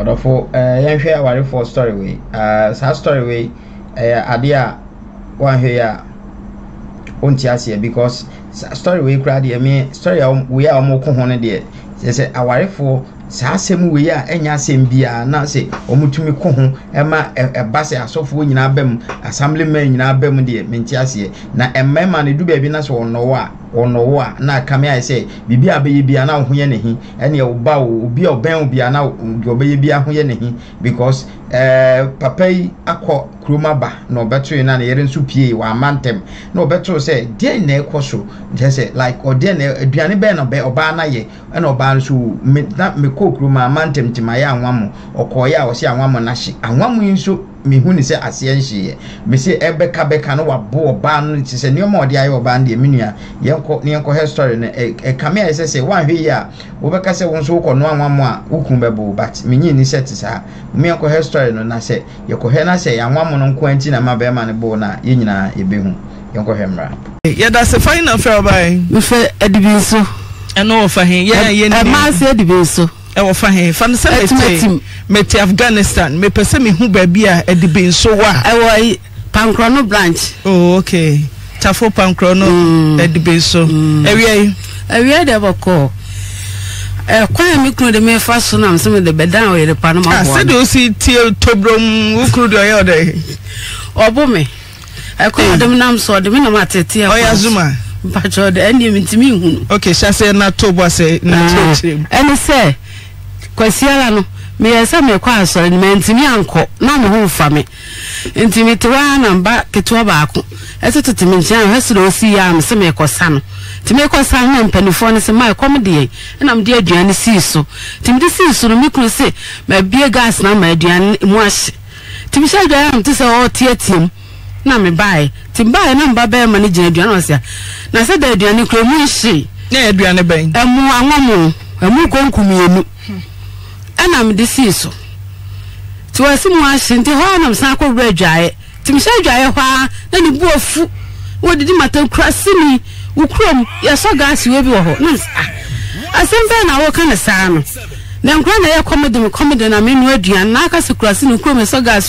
Adofo yenhwe aware for story we sa story we ade a wanhwe ya onti ase because story we kura de me story we a omo ko ho ne de se aware for sa asem we a enya asem bia na se omutumi ko ho e ma e ba se asofo nyina bam assemblyman nyina bam de me nti ase na emma ne du ba bi na so ono wa na kame ai say bibi abaye bia na ho ye nehi ene e oba obi oben obi na obaye bia ho ye nehi because papai akọ kroma ba na obeto na yere nsu pie wa mantem na obeto say dey na ekoso dey say like odene aduane be na be oba na ye na oba nsu me ko kroma mantem timaye anwam okoye a o se anwam na hye anwam nsu me hu ni se asien hye me se ebeka no wabo oba no ti se nioma odi ayo oba na eminua yenko he story na e kame a se se wanhwe ya obeka se won so ko no anwam a ukun bebo but me nyi ni se ti sa me yenko he story no na se yekohe na se anwam no kwanti na mabe ma ne bo na ye nyina ebehu yenko he mra ye da se final fair by we fe adibiso eno ofa he ye na ma se adibiso e wo fa he fa no se meti Afghanistan me pese me hu ba bia adibinso wa e wo Pankrono branch. Oh okay, Tafo Pankrono adibinso awia de boko e kwa me kunu de me fa so na me de bedan o ye de panu ma ho a se de o si tie tobrom wo kunu de o ye de obo me e kwa de nam so de me na matete o ya zuma mpa cho de eni me ntimi hunu okay sha se na tobo se na chechirem eni se kwasiala no me yesa me kwa asori me ntimi anko na me ho fa me ntimi twa na mba ketwa baako etetete me ntian hesu do si ya me se me kosa no ntimi kosa na mpanifo ne se mai kom de na me de aduane si so ntimi de si so no me kru se ma bie gas na ma aduane mu ahye ntimi sha aduane am te se o tietiem na me bai timbai na mba ba ma ne gina aduane o se na se da aduane kru mu hye na aduane ben emu anwamu emu konkumienu ana me disi so ti wasi mu ashinte ho na msa ko bradwae ti msha dwae ho a na ni bu ofu wo didi matan krasi ni wo krom ya so gas we bi wo ho na asembe na wo kana saa no na nkwa na ye komedi na me nu aduan na aka se krasi ni krom so gas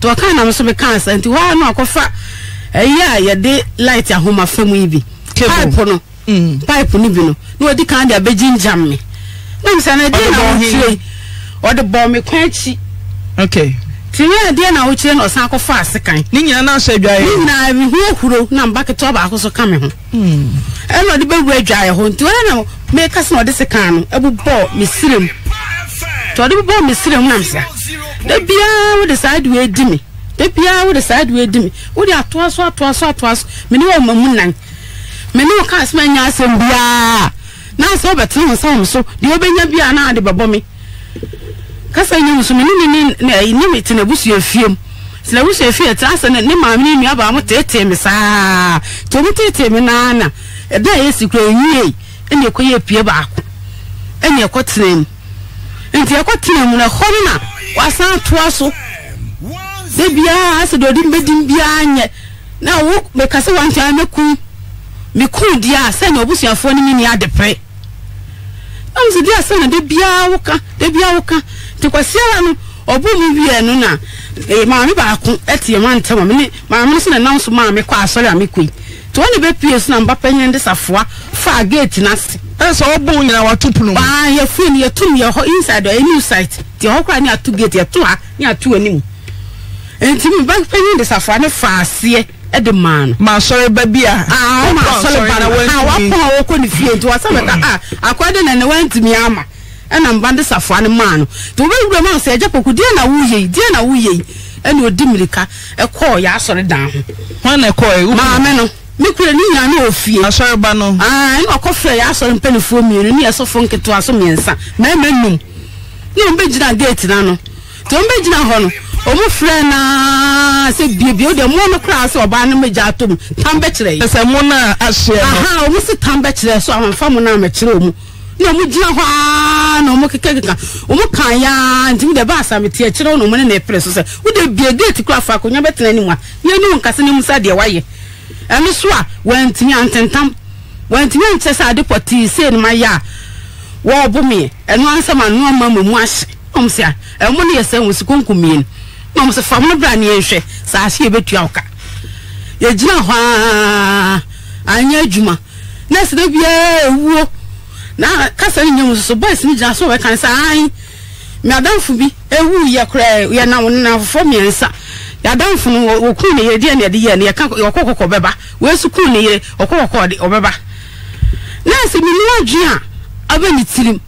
to wo kana na mso be kansa nti ho na akofa eya ye de light ahoma famu ibi pipe no pipe ni bi no na odi kan dia be jinjam me na msa na de na wo or the bomb me quenchi. Okay. Tina dear now chin or sanko fast kind. Nina now said I mean who now back at all back also coming home. And not the big dry home to I know make us not this account. I will ball Miss Rim. To the bomb Miss Rim Namsa. The beer would decide where dimmy. The beer would decide where dimmy. Would you have twice? Many of my moonlight. Many of cast my ass and blah. Now so but so the open beer now the babomi. Kasa nyu so menini ni meti na busu afiem ti na busu afie ta asa na ne maami ni aba mo tete mi saa to mo tete mi na na e da yesi kra nyi ene ekoye pie ba ako ene ekotren enti ekotren na khonna wasa toa so de bia asa do din bedin bia anye na wo me kasa wancha na ku me ku dia se na busu afo ni ni adepre am se dia se na de bia wo ka ti kwasiala no obu mi wie no na maami ba ku etie mantama me maami se na nanso maami kwa asori amekui to one be ps na mba panye ndisafoa fa gate na se so obu nyina watopunu ba ye fun ye tum ye ho inside a new site ti ho kwa ni atu gate ye to a ni atu animu enti mi ba panye ndisafoa ne fa ase e de man ma sori ba bia ah ma sori ba na won ha wo ko ni fie enti wasameta akwade na ne wantimi ama ena mbande safwa ni manu tu ube ube manu sejapo ku diena uye eni odimilika eko ya asore dan wana eko ya upe maameno mikule ni nani ofie asore bano eni wakofie ya asore mpeni fomiri ni asofo nketu aso miensa memenu ni umbe jina gate nano tu umbe jina hono omu frena se bibi ode muono kura aso obani meja atomu tambe chile ese muna ashe aha omu si tambe chile so amamfamu na mechile omu no mu jina hwa no mu kekeka omu kan ya nti de ba sa meti akire no mu ne na preso se wo de bie date kra fa akonya betena ni mu a ye ni nkase ne mu sa de waye eno so a wantimi antentam wantimi anchesa ade poti se ni maya wo obu me eno ansa ma no ma mu ahye komsia e mo ne yesa wusi konkumien na mo se fam no bra ne nhwe sa ahye betua oka ye gina hwa anya adwuma na se bia ewo na kasa ni nyum so boys ni gina so we kan sa ai mi adamfu bi ewu ye kra ye na won na fofo mi ensa ya adamfu no oku ne ye dia ne de ye ne ka okokoko beba we su ku ne ye okokoko de obeba na se mi ni adwia abani tirim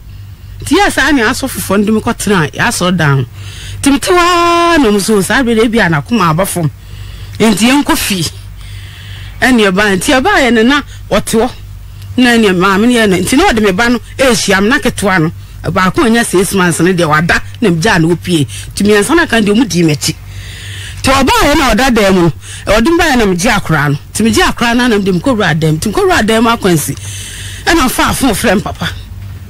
Yes, I mean, I saw for the Micotran, I saw down. Timtua, no, so I believe I come out from. And the uncle fee. And your band, tear by and na or two. Nan your mammy and Tino de Mebano, Asia, I'm not a twano. About going your 6 months and they were that named Jan would pay to me and son I can do mutimeti. To a boy and that demo, or Dumba and Jackran, to me Jackran and them go ride them, to go ride them, I can see. And I'm far from friend, Papa.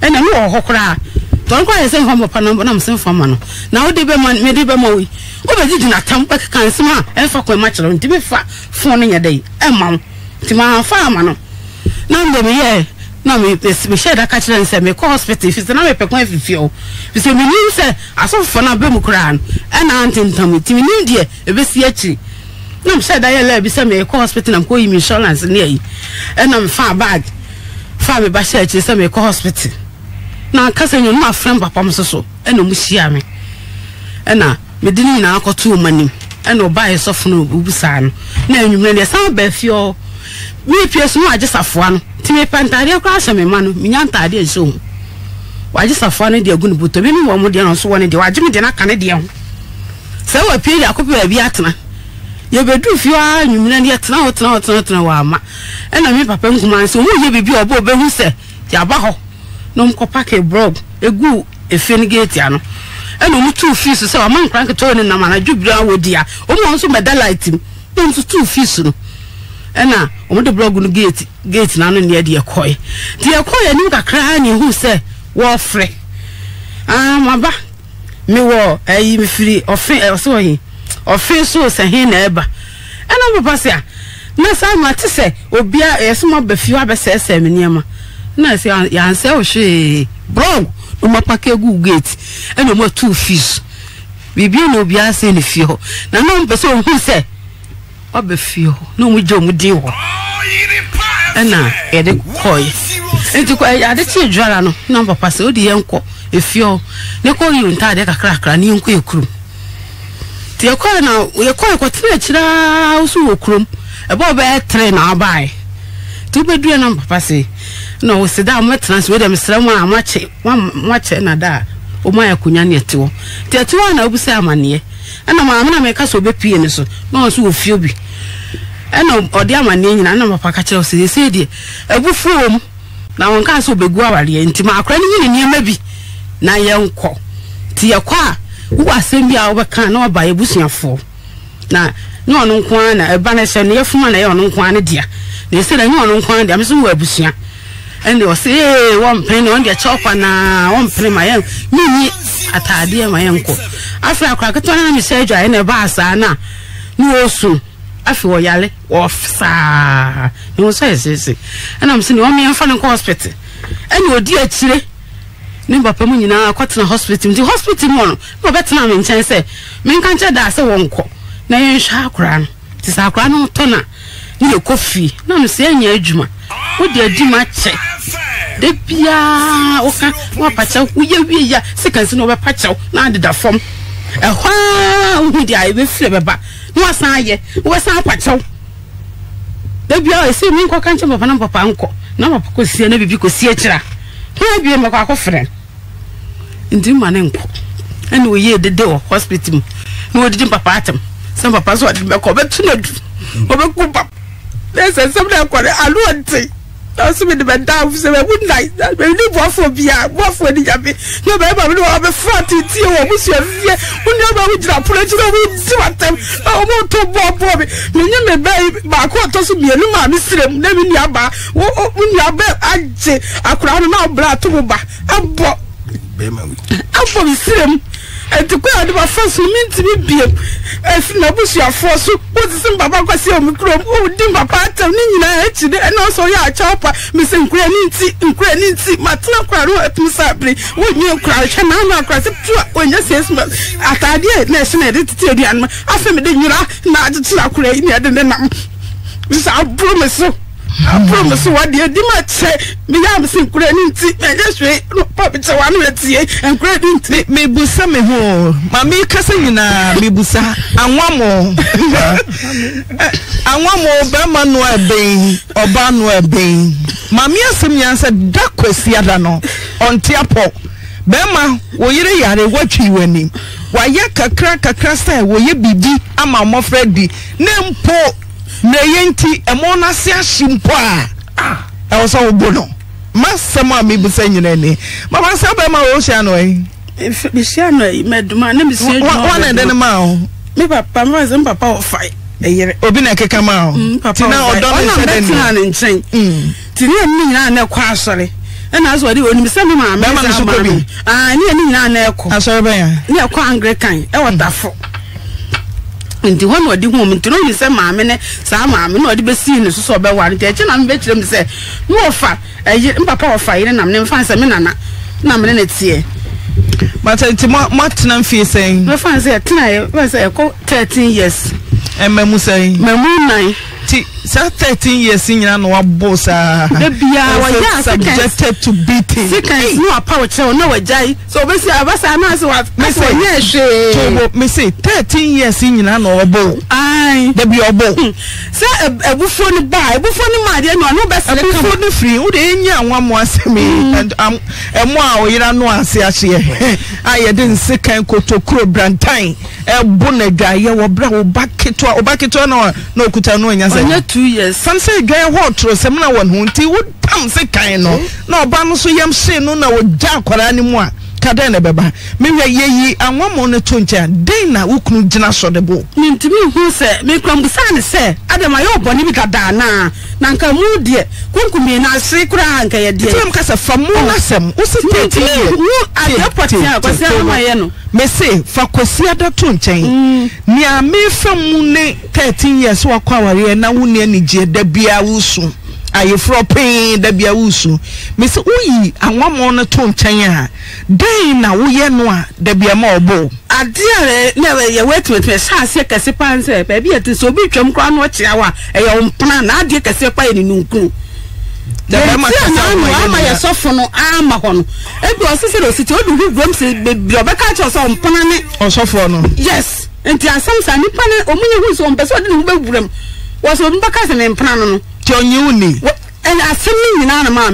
And I'm all hokra. Don't cry, send home upon I'm sent for man. Now, they be man, maybe by Moe. Over did not come back, can smile, and fuck with much on Timmy Fat, phoning a day, and mum, Timma Farmano. Now, they may, no, me, we share a catcher and send me cause petty if it's another peculiar fuel. You say, we say, I saw for a bemocran, and Aunt and Tommy, Timmy, dear, a bestiachi. No, said I love beside me a cause petty and calling insurance near, and I'm far back. Far by church is a cause petty. Na kasenyo na friend papa msoso eno mushia me ena medini na akoto manim eno bae sofno obusa no na enwumre ne san ba fio mi piesu no ajesafo ano ti me pantare akwa aseme ma no minya ntade enso wajesafo ano de agunu buto mi wo mo de no so woni de wajimi de na kane de ho se wa pili akopia bi atena ye bedu fio anwumre ne atena hotena wa ma ena mi papa nkuma nso wo ye bibi obo obehu se ya ba ho no mkopake brog egu efinigate ano eno mutu fisu se waman krank tone na mana jubira wodia omo nso medalight mi nso tu fisu no ena omo de brog no gate na no ne de ekoy ti ekoy ni kakra ni hu se wo fre maba mi wo ayi mi firi ofe so hi ofe so se hin na eba ena baba se na sa ma ti se obia yesoma bafiu abesese mi niema na se yan se o she bro no mapake gu gate e no mo two fish bibi no bi ase ni fio na no mpe so hu se obe fio no mu jo mu di ho ana e de koy e ti ko ya de ti jara no na papa se o di ye nko e fio ne ko yu nta de kakrakra ni nko ekrum ti e ko na ye ko e ko tire chira usu okrum e bo be tre na abai tu be dua na papa se no we said I'm transfer them sram a mache mache na da o ma yakunya na etewo ti etewo na obusa amane e na maama na me ka so bepie ni so na so ofio bi e na odi amane nyina na mapa ka kire so se die ebufuom na won ka so begu aware nti ma akra ni ni ema bi na yenko ti yakwa wo asem bi a wo beka na oba ebusuafo na no no nko na eba na hye na yefuma na ye no nko na dia na ese na no nko na dia me so wo abusua and they will say, one penny on their chopper, one penny my own. Me, at dear my uncle. I feel crack at one surgery and a bass, Anna. No soon. I feel yale off, sir. No, sir. And I'm seeing one man from the hospital. And your dear chile. Never permanent now, caught in a hospital. The hospital morning, but better now in chance. Men can't tell that I won't call. Now you shall cram. Tis our grand tonner. Ni coffee. No, I'm saying your juma. What dear Jima check? De bia oka wa pacha uye ya sekansi no ba pacha na de da fom ehwa uhu dia e be fle beba no asan aye wo san pacha de bia e se mi nko kanche baba na papa nko na papa ko sie na bibi ko sie kira na bia me ko akofre ndi mane nko ene wo ye de de wo hospital no wo de papa atem san papa so de me ko be tuna du wo be ku papa lesa sabda ko alu anti I was with the madame who said, I wouldn't like that. We live off for beer, what for the yabby. No, but I have a fatty tea or monsieur. We never would drop it. You know, we do at them. I want to bob Bobby. When you may be my quarters with me, no, my mistress, never near bar. When you are bad, I say, I could have now blood to go back. I'm for the same. and to go the first mean to be if Nabusia force what is some Baba Micro, oh, Dimba Pata, Nina, and also your chopper, Missing Granity, and Granity, Matla Crado at Miss Abbey, with new crash, and I'm not crash when you say at idea national identity. And after me, you are not to la Ukraine, and then I promise you. I promise what dear Dimat said, Milam Synchronity, and just wait, puppets are 100 years, and credit me busa me ho, Mammy Cassina, me busa, and one more, Bamanua Bain, or Banua Bain. Mammy Simian said, Duck was the other no, on Tiapo. Bema, will you are watching him? Why, Yaka crack a crasta, will you be deep? I'm a more Freddy. Name Pope. Neyenti emona sia shimpa ah ewoso obono masama mi busa nyinani mama saba ma wo sia no e bi sia no e meduma na mi sia one den ma o mi papa ma ze papa o fai eyere obi na keka ma o ti na odo mi sia den na nchen ti na mi nyina na kwa asore na asori oni mi se mi ma ma ah ni eni nyina na eko asori ben ya ni eko angrekan e wotafo nti ho no de ho nti no ni se maame ne sa maame no de besi ni so be ware nti eche na me be kire me se no fa eye mpapa ofa yire na me mfa se me nana na me ne tie but nti ma tena mfie sen me fa se tena e me se ko 13 years e memu sen memu nine ti sa 13 years nyina no wabo sa de bia wa ya subjected to beating seconds no apawo che no wajai so be si abasa na so wa me se ye hwe me se 13 years nyina no wabo ai de bia obo se ebufo ni ba ebufo ni ma de no no be se ebufo ni free wo de enya anwamo asemi and am emo a oyira no ase ahye aye de nsekan kotokro brantan ebo na gaye wo bra wo baketwa no okuta no enya only 2 years. Some say guy water, some na one hunty would come say kind no. No banusu yam say no na would jack or anymore. Cadena beba. Maybe ye and one more tuncha. Dana who couldn't jinash on the boat. Mean to me who said, make from the sun say, Adam, my own bonnie cadana. Nanka mood dear. Kunkumi and I say crank a dear. Cassa from Munasem. Who's it? Who are your party? Was there my eno? Me say, for Cosia da tunchain. Near me from Mune 13 years walk our year now, Nija, the beer wusu. Are you for pain the beer wusu? Miss Ui, and one more tunchain. Day now, we are noir, the beer more bow. I dear never you wait with me, Sassia Cassipanse, baby, it is so big from Crown Watch Hour, a own plan, I did Cassipa in Nuku. The Mamma, soft no armahon. It was a little city, you grumps, Bobacach or some planet or sophon. Yes, and there are some sunny planet or many who's on Besson William was on Bacassin and Prano. John Uni, and I send me in Anama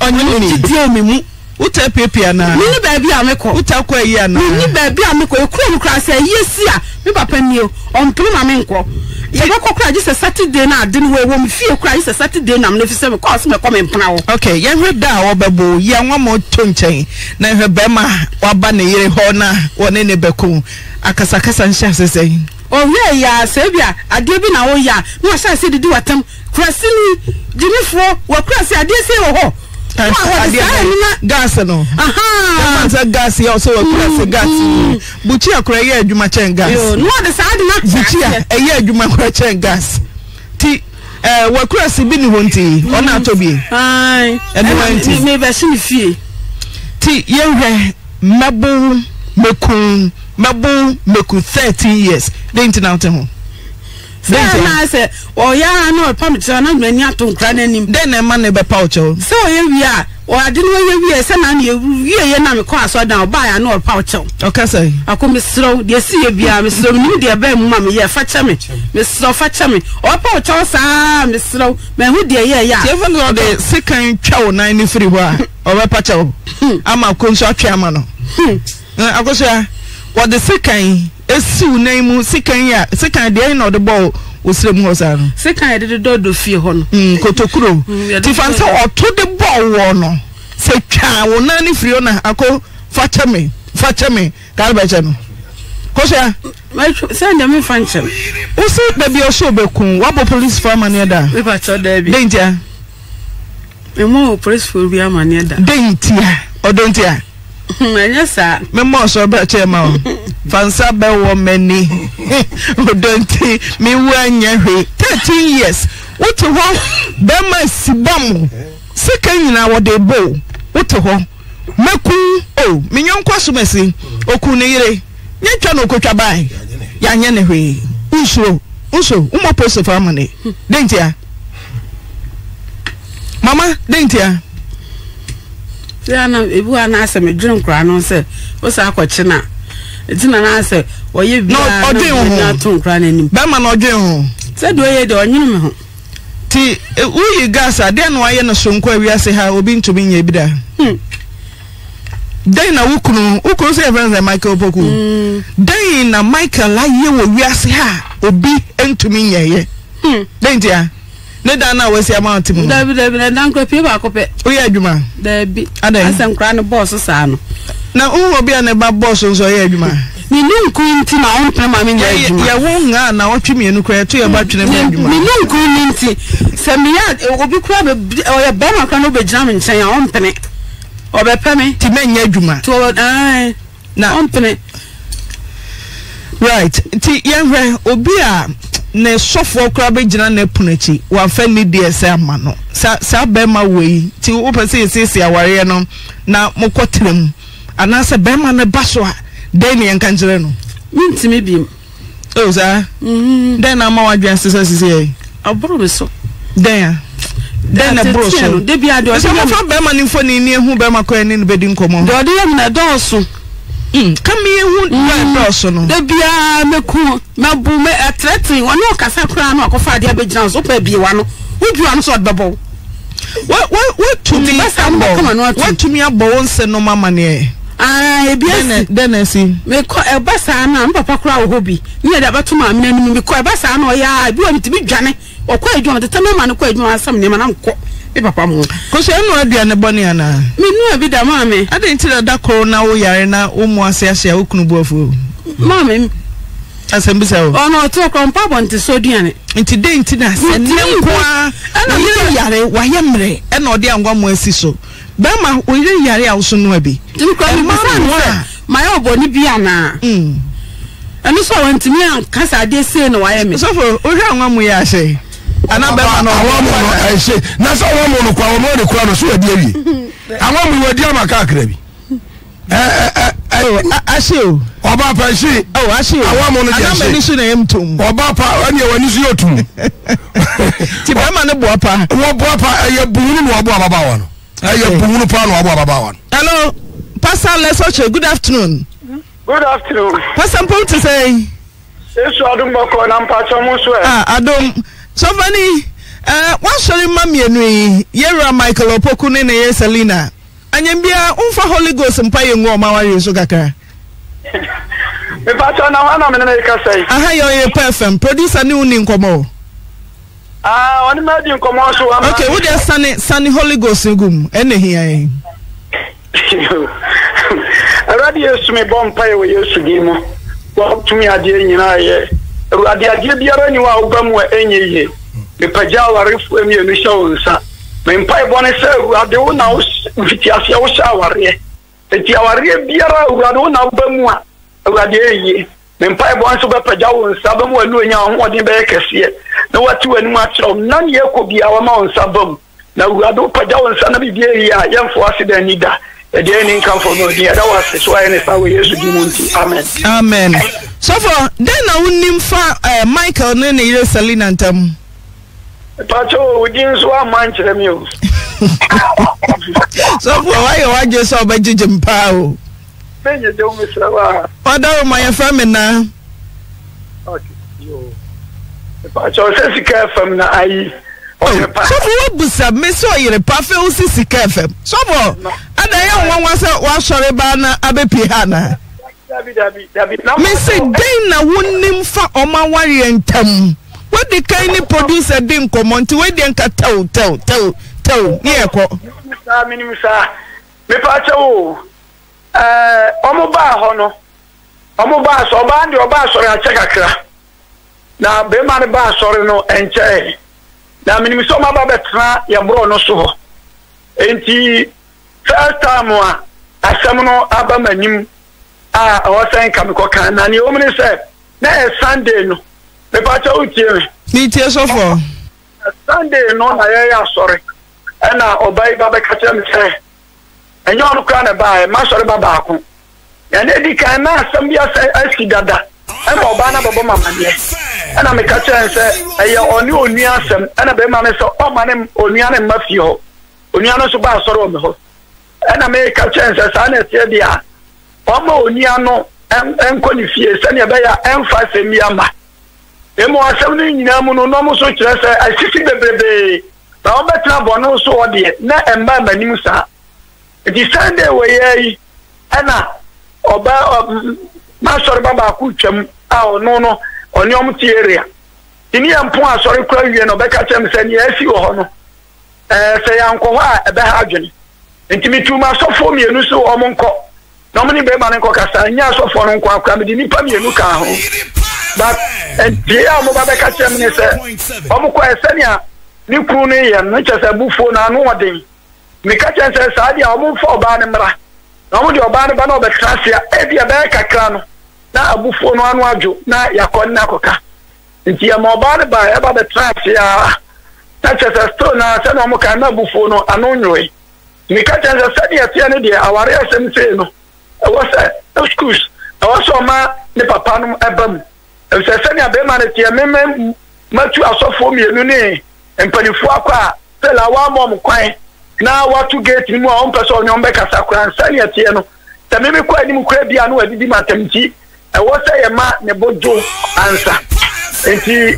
on Uni, dear me. Uta pepiana ni baby ameko uta kwa yana ni baby ameko ekuru kra say yesia me papa nio on prima menko yebeko kra ji Saturday na ade ni wewo me fie kra ji Saturday na me fise me cause me come mpna wo okay ye hweda wo bebo ye nwamo to nchen na hweba ma waba ne yire ho na wone ne beku akasakasa nhya sesen owe ya sebia ade bi na wo ya no sha se didi watam krasini jinifo wo krasi ade se wo ho gas no aha the gas also a gas buchi akura ye adwuma chen gas yo no the side na buchi a ye adwuma kura chen gas ti wakura si bi ni honti ona atobi ai adwuma me be si fie ti ye hwe mabu meku 13 years dey internet ho na se o ya na o pamiti na mani atun kran anim den na ma na be paucho se o ye wi a o ade no ye wi e se na ye wi ye na me ko aso dan o ba ya na o paucho okay say akomi sro de si ye bia me sro ni de ba mu ma me ye fa cheme me sro fa cheme o paucho sa me sro me hu de ye ya even though the second twa o nan ni free ho a o ba paucho ama ko nso atwa ama no akosia o the second esu name second day no the ball usrem ho sa no second de do fie ho no kotokuro ti fan so oto the ball wo no se twa wo na ni frio na akọ fache me ka ba che no ko sha my send me fache usu baby oso bekun wa police for man da we pa cho da bi dentia e mo police for bi amania da dentia odontia 13 years. What to home? Bema Sibamo. Second in our day bow. What to home? Maku, oh, Mignon Quasumessi, Okunere, Yatano Cotabai, Yanyanere, Uso, Uso, Uma Post of Harmony, Dentia. Mama, Dentia. If you answer me, drunk crown, or say, what's our question? It's an answer. Well, you've not drunk running. Bama no general. Said, where you do? Tea, who you guys are then? Why in a song where we are say, how been to be a bidder? Then a woman who calls everyone Michael Boku. Then a Michael like you will be as her, or be and to me, yeah. Then, dear. Nedana was your mountain. David, Uncle Piva Copet. We are Juma. There be some crown bosses. Now, who will be an above bosses or Edma? We know Queen to my own time. I mean, I won't now watch me and cry to your bachelor. We know Queen Minty. Samiat, it will be crab or a banner can over German say on penny or a penny to men Yajuma. To what I now on penny. Right, T. Yamre Obia. Ne software crabby jina ne puniti, wa fendi DSA mano. Sa bema wei, ti upasi sisi ya wariano, na mokotilum, anasa bema ne baswa, deni yankanjireno. Minti mibim. Oh, sir. Dena mawa jansisa sisi. Abrobeso. Dena. Dena broso. Debi adwa. Sa mafa bema nifoni ni hu bema kwe nini bedin komo. Dodi ya mna dosu. Kami yehu na personal. Debia meku mabu me atletin wanu okasa kura na akofa dia begiran so pa bi wanu. Udu anu so odbabo. What to me abo? What to me abo won se no mama ne. Ah ebia denesi. Me ko ebasa na mpapa kura wo hobi. Ni da batuma amna ni me ko ebasa na oya bi won ti bi dwane. Okwa edwon tete no ma no ko edwon asam ne ma na nko. E papa mo ko se enu aduane boni ana me nu abi da ma me ade nti da ko na wo yare na wo mu ase ase okunu bo afu ma me asembi se o ono to ko mpa bo nti so duane nti de nti na se ne kwa ana yire yare wa yemre e na odi angwa mu asi so be ma o yire yare a wo so nu abi nti ko mi sa no ma yo bo ni bia na anu so wa nti mi an kasa de se na wa yemi so fo o hwa anwa mu ya ase ana bema no awamu no ese na so awamu no kwa awamu de kwa no so adi awi awamu wadi amaka akra bi ase o oba pa ase o ase awamu no de ase ana meni so na emtum oba pa ani wani so yotum ti bema ne boapa wo boapa aye bunu no oba baba wa no aye bunu pa no oba baba wa no hello pastor Lesoche, good afternoon pastor Ponte say eso adum boko na mpacho mu so adum so funny, what's your mammy and me? Yera Michael Opokune and Yesalina. And you be a unfa Holy Ghost and paying war, my wife, Sugaka. If I turn on America, say, I hire a perfume, produce a new Ninkomo. Ah, on imagine Komosu. Okay, what is Sunny Holy Ghost in Gum? And here I already used to me bomb pay we used to give more. Well, to me, I didn't. Adia biara ni wa ugamwa enye me pajawa refu emi emi shawunsa me mpai bonese ade una ufiti asia ushaware eti aware biara urade una ubamwa urade enye me mpai bonese be pajawa unsa bamu elu enya ho odin be kese na wati wanu atro nani ekobia wa ma unsa bam na urade pajawa unsa na bibia ya yemfo asida nida ede eni kan for no dia that was so ene sawe yesu dimunti amen so for then I unim fa Michael nene ile Selina ntam pacho udinzo amanchire mi o so for why you waje so ba jijim pa o menye de o mi sawa oda o my family na okay yo pacho se sika family na ai so we busa me so yire pa fe o sika fam so for ada ye won won se wa sori ba na abepi ha na David, me say den na wonim fa omawari entam. What the kind of producer din komonti we den ka tell. Ni ekọ. Minimisa. Me pa chawo. Omoba ho no. Omoba so ba ndi oba so ya chekakra. Na be man ba so no enche. Na minimisa ma ba betra ya bro no so. Enti first time wa asamuno abamanim a osan kamiko kanani o mini se na Sunday no me pa cho utie ni tie so for Sunday no na ye ya sori e na obai baba ka che me se enye onu kwa na ba ma sori baba akun ya na di kan na asam bi aski dada e ma oba na bobo mama de e na me ka che se eye oni onu asem e na be ma me so o ma ne onu ane mafie ho onu ane so ba sori o me ho and I make a chance as I said, yeah. Omo Niano and Conifier, Sanya Baya, and Fassi Miyama. The more assembly in Yamuno, no more such as I see the baby. Robert Labono saw the net and Baba Nimusa. It is Sunday away, Anna or Master Baba Kucham, our nono, or Yomti area. In Yam Poa, sorry, Croyan or Beckham, send yes, you honor. Say Uncle, a Bahajan. Intimi tuma so for me no so omonko no mini be man nko kasa nya so for nko akwa me di nipa me no ka ho but dia mo ba be ka che me se omonko esenia ni kru ni ye no che se bufo na no odin me ka che se sa dia omonfo oba ne mra no mo di oba ne ba na oba trasia e dia be kakra no na abufo no anu adwo na yakon na koka ntia mo oba ne ba e ba be trasia ta che se sto na se no mo ka na bufo no anu nyoe Mikatan Sadi at Yanidi, our SMC. I was a excuse. I was on my Nipapanum Abam. If Sasania Beman at Yamem, much you are so for me, Lune, and Penifuaka, tell our mom quaint. Now what to get in one person on Becasacra and Sani at Yano. The Mimiqua Nimuquebiano at Dimatemti, I was a man Nebodo answer. And he,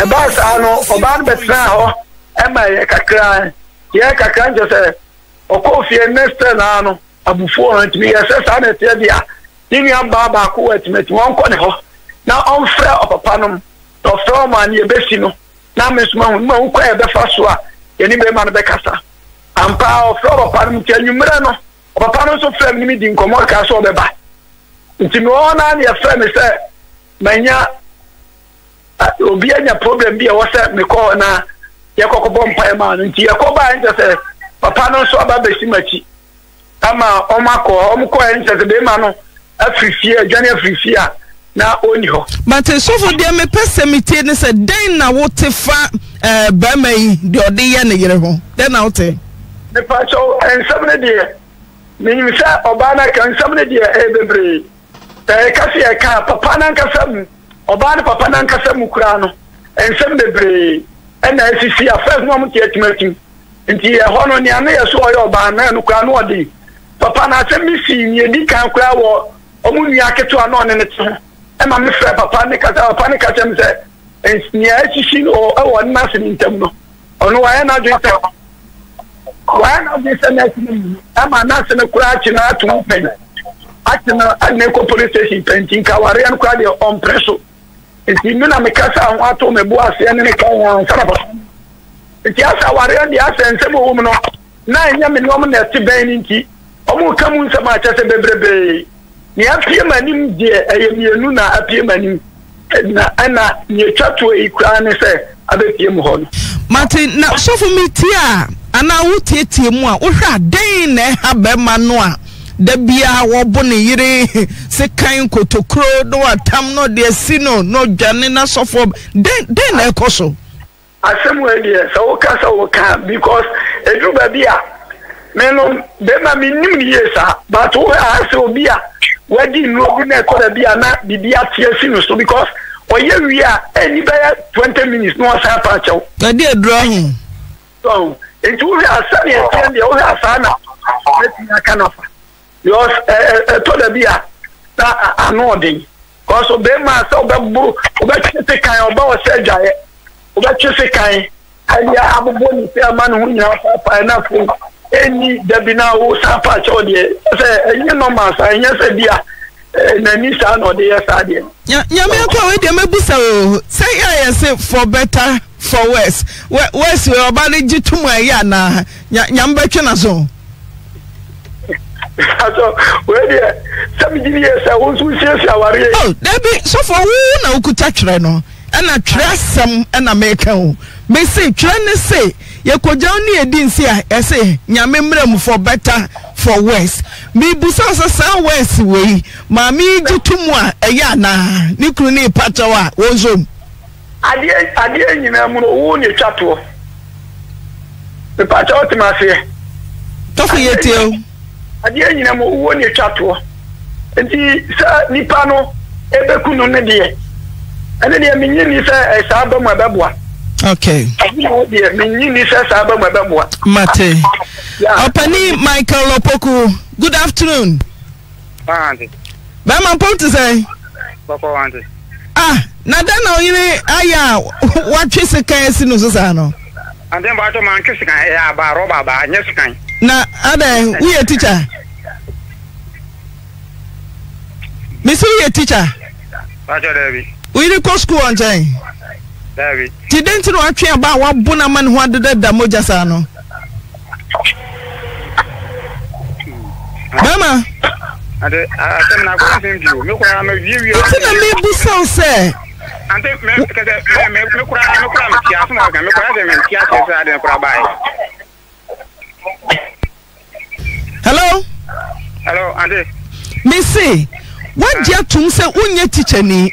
a Basano, Oban Betrao, and my Kakran, Yakakran just O coffee and Mr. Nano, Abufor, me, as I said, dear, Dinian Baba, who had met one corner. Now, on fair of a panum, or from my near Bessino. Now, Miss Mount, no, where the Fasua, any man Becassa. And power from a panum tell you Murano, or panels of family meeting Comorcas or the back. It's in one and your family, sir. Mania will be any problem, be a WhatsApp, Micona, Yacob Bompiman, and Tiacoba, and just Papa no so aba besimachi ama omako omko enche de ma no afifie adwane afifie a na oni ho but so for dem pesemite ne se den na wotefa bama yi de ode ye ne yere ho den na wote me pa so en sabne de me nyi sa oba na kan sabne de e bebre te ka se ka papa na kan sam oba na papa na kan sam kura no en sabne bebre en na sisi a fa no mo ti atimatim Inti hono ni ame yeso oyo ba na no kwa no de papa na se mi si ni di kan kwa wo omunwi aketo ano ne te e ma me fre papa ni ka se mi se en ni a si o awo ni ma se ni tem no ono wa na do te wa na de se na ti ama na se na kwa chi na atu pe a ne ko police station pentin ka wa re an kwa de on preso inti mi na me ka sa ho ato me bo ase ne ka wa sa Tiasa warrior, the assent of woman, 9 years woman at Tibaninki, Omukamun Samachas Bebre. Near Manim, dear, Nuna, appear Manim, and Anna, near Chatway, Cran, I bet him home. Martin, now so for me, Tia, and I would take him one, Ura, Dane, Habemanoa, Debia, Wabonire, Sekanko, to Crow, no, Tamno, dear Sino, no Janina, so for Dane, I coso. Asemwe die so kasa wo ka because edu ba bia menom be ma minim ni yesa but wo ase obi a wadi nugu na ekoda bia na bibia tiesi no so because oye wi a eni ba 20 minutes no asa pa chew na die dro hin so edu wi asani etie de wo asana leti aka na fa because etoda bia ta anoding because be ma so be bu oba chete kan oba wo se jaye Oba chese kai alia abubo ni pe amanu hunya papa na fu eni dabina wo sapa chode se enye normal sa enye se bia na ni sa no de yesa de nya me kwa we de mebusa o say ya say for better for worse worse we oba ni jitum aya na nya mbetwe na so aso we de sami di yesa wo su yesa wari oh debi so for who na okuta twere no and I trust some and I make home. May say, trying to say, you could only a din see, I say, Yamimrem for better, for West. Me busa sa West we. Mami jitumwa eya na nikru ni patawa wozom. Adi enyi na mu wo ni twato. Me patawa ti ma se. Tofo yeti o. Adi enyi na mu wo ni twato. Enti sa nipa no ebe kunu ne de. Ene de me nyi ni sa sa ba mu abeboa. Okay. Mate. Opani Michael Opoku. Good afternoon. Auntie. Ba man pon to say. Papa auntie. Ah, na da na oyire aya watwe sekan si no so sa no. And then ba to man kesekan e ba roba ba anya sekan. Na adan we your teacher. Me say your teacher. Ba jo David. We dey go school on time. David. Didn't you know what you about what Bonaman wanted that Mojasano? Mama, I think you look around a view. You said a little so, sir. And then look at the Hello? Hello, Andy. Missy, what do you say when you teacher me?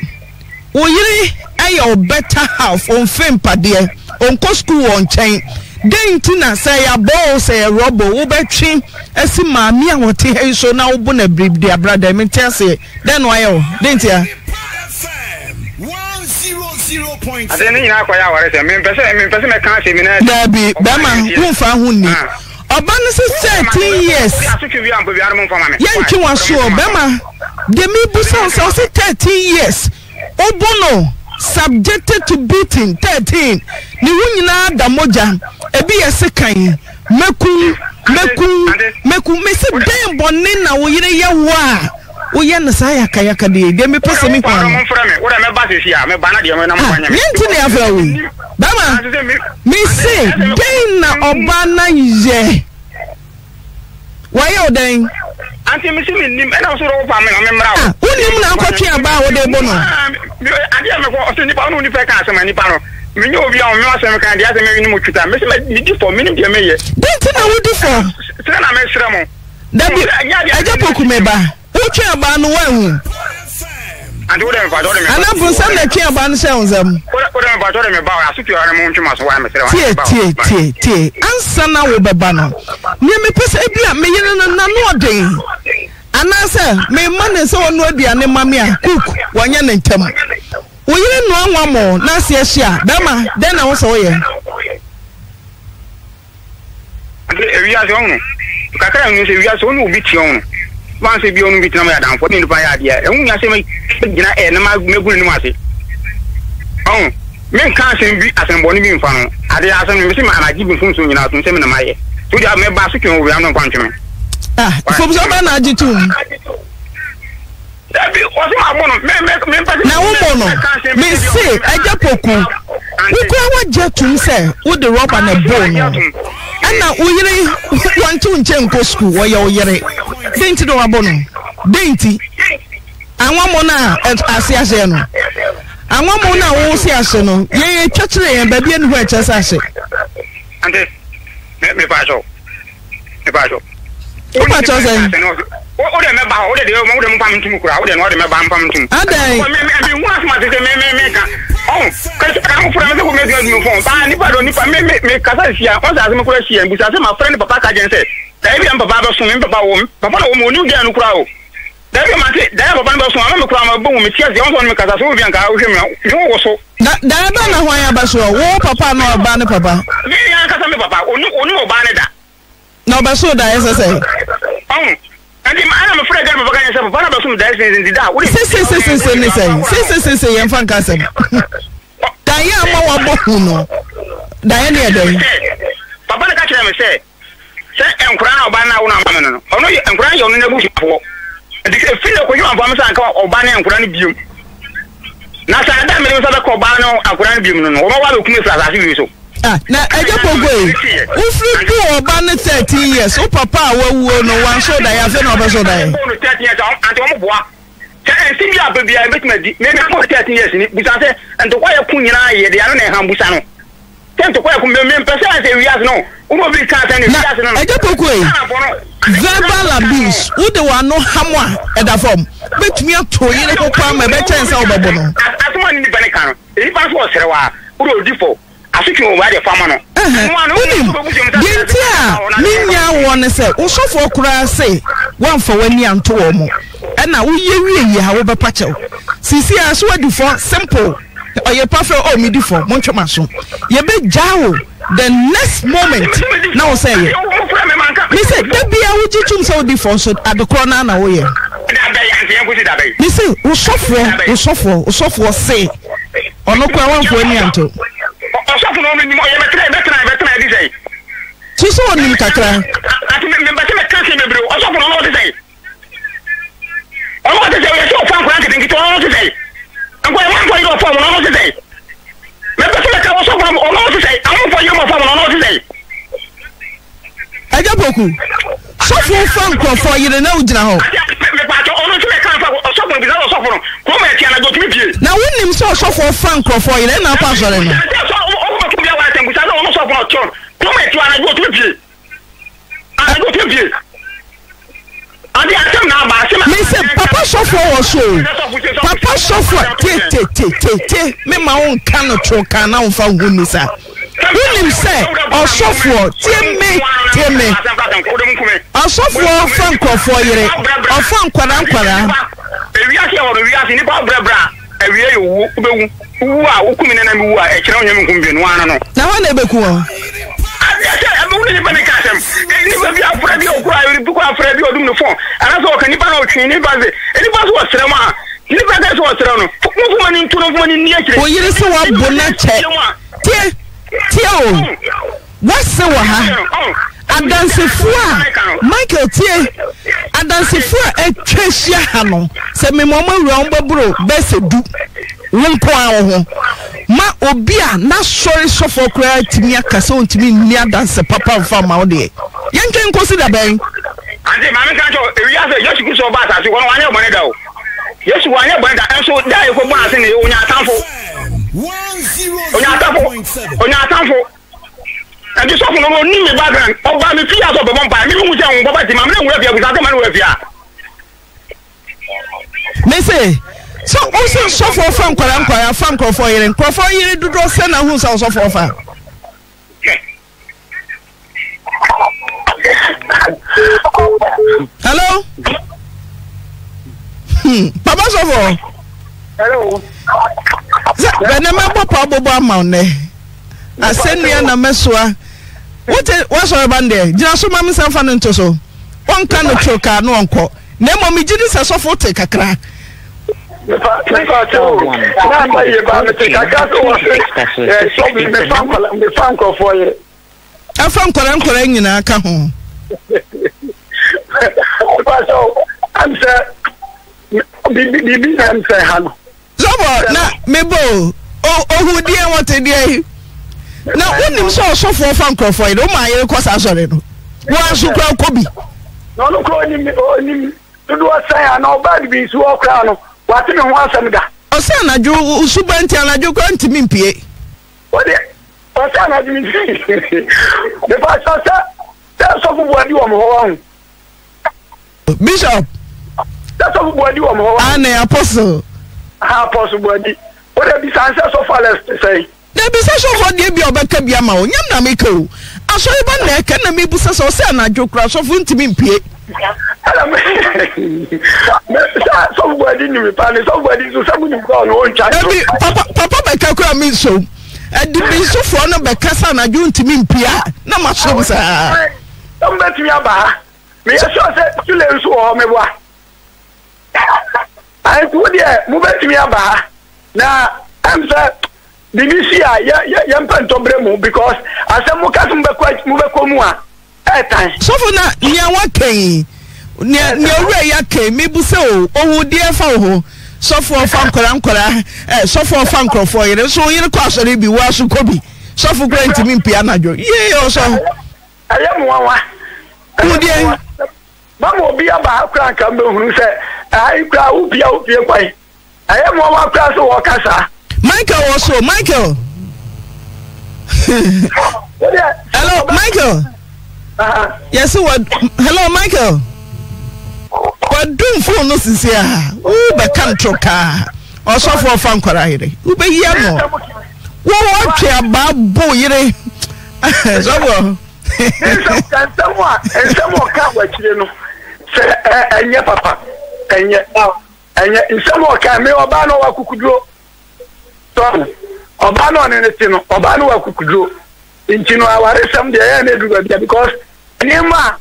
Oyiri ayo better half on fame padie on ko school on chain den tina say ya bo say robo wo betwi esi maami a wote he so na wo na bribe dia brother me tell say den no ayo den tia 100.0 aden ina akoya ware say me pese me kan say me na da bi ba man wo fa hu ni oban se 13 years yanki waso obema de mi bu so say 13 years Obono subjected to beating 13. Ni wunyina damoja ebi yesekan meku mesi den bonne na wo yire yewa wo ye na sa yakayaka de de me pese me kwa mo frame wo da me ba se sia me ba na de me na mo kwanya me nti na afra wi baba me say den na obana ye waye odan anti me simi nim e na so ro pa me na me mrawo unim na nkwatwe aba wo de bono ade me ko so nipa no ni fe ka asema nipa no me nyo obi a me asema kan de asema ni mo twita me se me di for me nim de me ye denti na wo di for se na me sira mo dabi aja poku me ba wo twe aba no wan hu and wo dem fa do dem ana bu san na twe aba no se onzam wo dem fa do dem ba asu twe ara mo ntuma so wa me sira wa ba tie ansa na wo beba no me me pese ebia me yene na na odin anasa me mane se wonu aduane mame a cook wanya na ntam wo yire no anwa mo na se ehia bema den na wo so ye wi aso onu ka kara nyu se wi aso onu obi ti onu wan se bi onu bi ti na ma dan fo ni nipa ya dia e hu nya se me gina e na ma megulu ni ma se on men kan se bi asembo ni bi mfa no ade asem me se ma na ji bi funso nyina so se me na ma ye so dia me ba so kwen wo ya no kwantwe me ah from someone na jitu dabi osima bono me na wo bono me say ajapoku uko wa jetu say wo the rubber na bone na wo yire wantu nche nko school wo ye wo yire denti do wa bono denti anwa mo na ase ase no anwa mo na wo se ase no ye twetwere ye ba bia ni ho echese ase ande me paso I'm no, but so that is say. Oh, and I'm afraid I'm going to say, what about some days in the dark? What is this? Say, and Frank Castle. Diana, no, Diana, Papa, I can't say, and crown by now. I know you and cry on the bush for. And if you feel like you are Bamsa or Banner and Granny Beam. Now, I don't know about Cobano and Granny Beam. What about the Christmas? Na eja pogwe ufu ko oba ne 13 years o papa wa wuo no wan so da ya fe na oba so da ya o no 13 years anti o mo boa e si bia baby e beti na di me na 13 years ni busa se anti kwa ya kunyina aye de ya no na han busa no Tento kwa kumeme pesa nse wiase no. Uno bi ka tani wiase no. Eje pokoi. Verbal abuse. Who the one no hamu a edafom. Betumi ato yi ne kokwa ma be chensa obabo no. Atuma ni bene kan. Ni pa so serewa. Uro difo. Asiki o wa de fama no. Nwa no wo bi mta. Yentia. Minya wo ne se. Usofo kura se. Wan fo wani anto wo mo. E na wo yewie yi ha wo be pa che wo. Sisi aso adifo simple. Or your perfect oh me for Monchamaso. You be jaw the next moment. Now say it. He said, that be our teaching so default at the corner now. He said, Usofu, say, or no crown for any unto. So, so on him, Kakra. I can remember the country, bro. Also, for all the day. I want to say, so far, I think it's all today. I'm going to form on today. I'm for you, my on today. I got Boku. So phone call for you to know. Now, when him so for Frank for you, then I'll pass on him. I go to you. Mister Papa Sofo also. Papa Sofo, te. Me my own cano choka na unfa ungunisa. Unim say, Osofo, te me. Osofo, Franco for yere. Ofan kwara. Ewiase o ewiase ni ba bra. Ewie yo ubewu. Uwa okumi na mi uwa e kire onye mi kumbe no ana no. Na wa na ebeku o. Ma obia na sorry so for cry timi akase ontimi nia dance papa nfa ma ode yenken kosi da ben ande ma me kan cho ewi ase yesu kuso ba ase ko wanya obone da o yesu wanya obone da enso dai ko ba ase ne onya atamfo and you so for no ni me background o ba me fia so be bon pa me hu je won baba ti ma me nwura fia gusa ma nwura fia me say so also so for fan kwara for yere do se na hu so for fan hello papa so for hello when am papa bobo amount ne asenia na mesua what so ban there jina so ma me san fa no nto so won kan no choka no onko na mo mi jini se so for te kakra I'm sorry. What do you want to do? I said, Bishop, that's what you are. An apostle. How possible? What have you answered so far as to say? There be such a hot baby or Becca Yama, Yamiko. I saw one neck and a business or Sana Joe Crash of Wintimpe. Somebody in Repani, somebody to someone who called one child. Papa Becca means so. And the Bishop for no Beccasana, you to mean Pia. No much, sir. Don't let me about me. I saw you live so all me. I would, yeah, move back to me about now. I'm sorry. Dimisia ya mpanto bremu because asemu kasumbe kwa mubekomua etan sofo na nia waken nia ure yake mebuse o ohudi efa ho sofo fa nkora sofo fa nkrofo yire so yire kwa asori bi wa su kobi sofo grant mi mpia najo ye o so ayemu wawa ohudi mama obi aba kra nka mehunu se ai kra obi kwai ayemu wawa kra so wo kasa Michael also, Michael. Hello, Michael. Yes, what? Hello, Michael. What do phone no sincere? Who be control car? Or so for phone call here. Who be here no? Who want to ababo here? Zabo. Ensemble can we here no? Enye papa. Enye ensemble can me oba no wa kukudro. Tom. Oba no anything no. Oba no wa kukudro. Inchino aware some dey na eduga because nima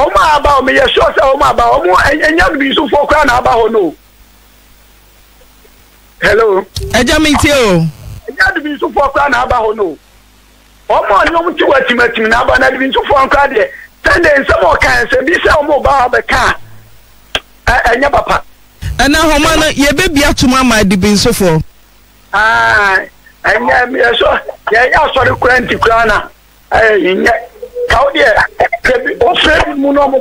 Oma about me, yes, Oma about and young be so for crown about no. Hello, I don't mean you. I got be so for crown about no. Oma, no, too much, much, and I've been so for a crowd there. Sunday, some more cans, and this more about the car. I never pass. And now, Homana, your baby out to my be so for. Ah, and yes, yeah, sorry, Cranty Crana. How dear, hello, hello,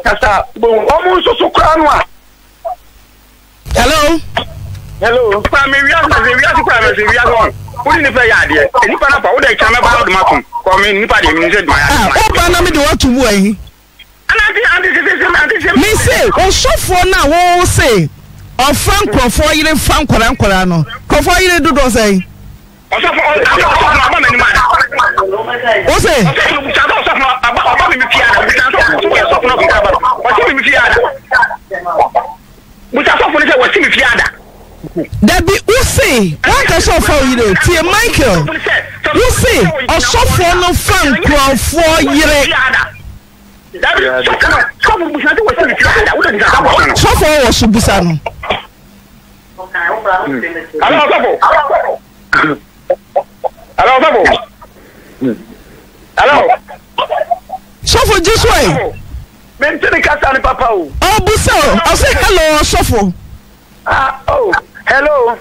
Hello. Shuffle this way. Mentally, Catani Papa. Oh, Busso. I say hello, Shuffle. Ah, oh, hello.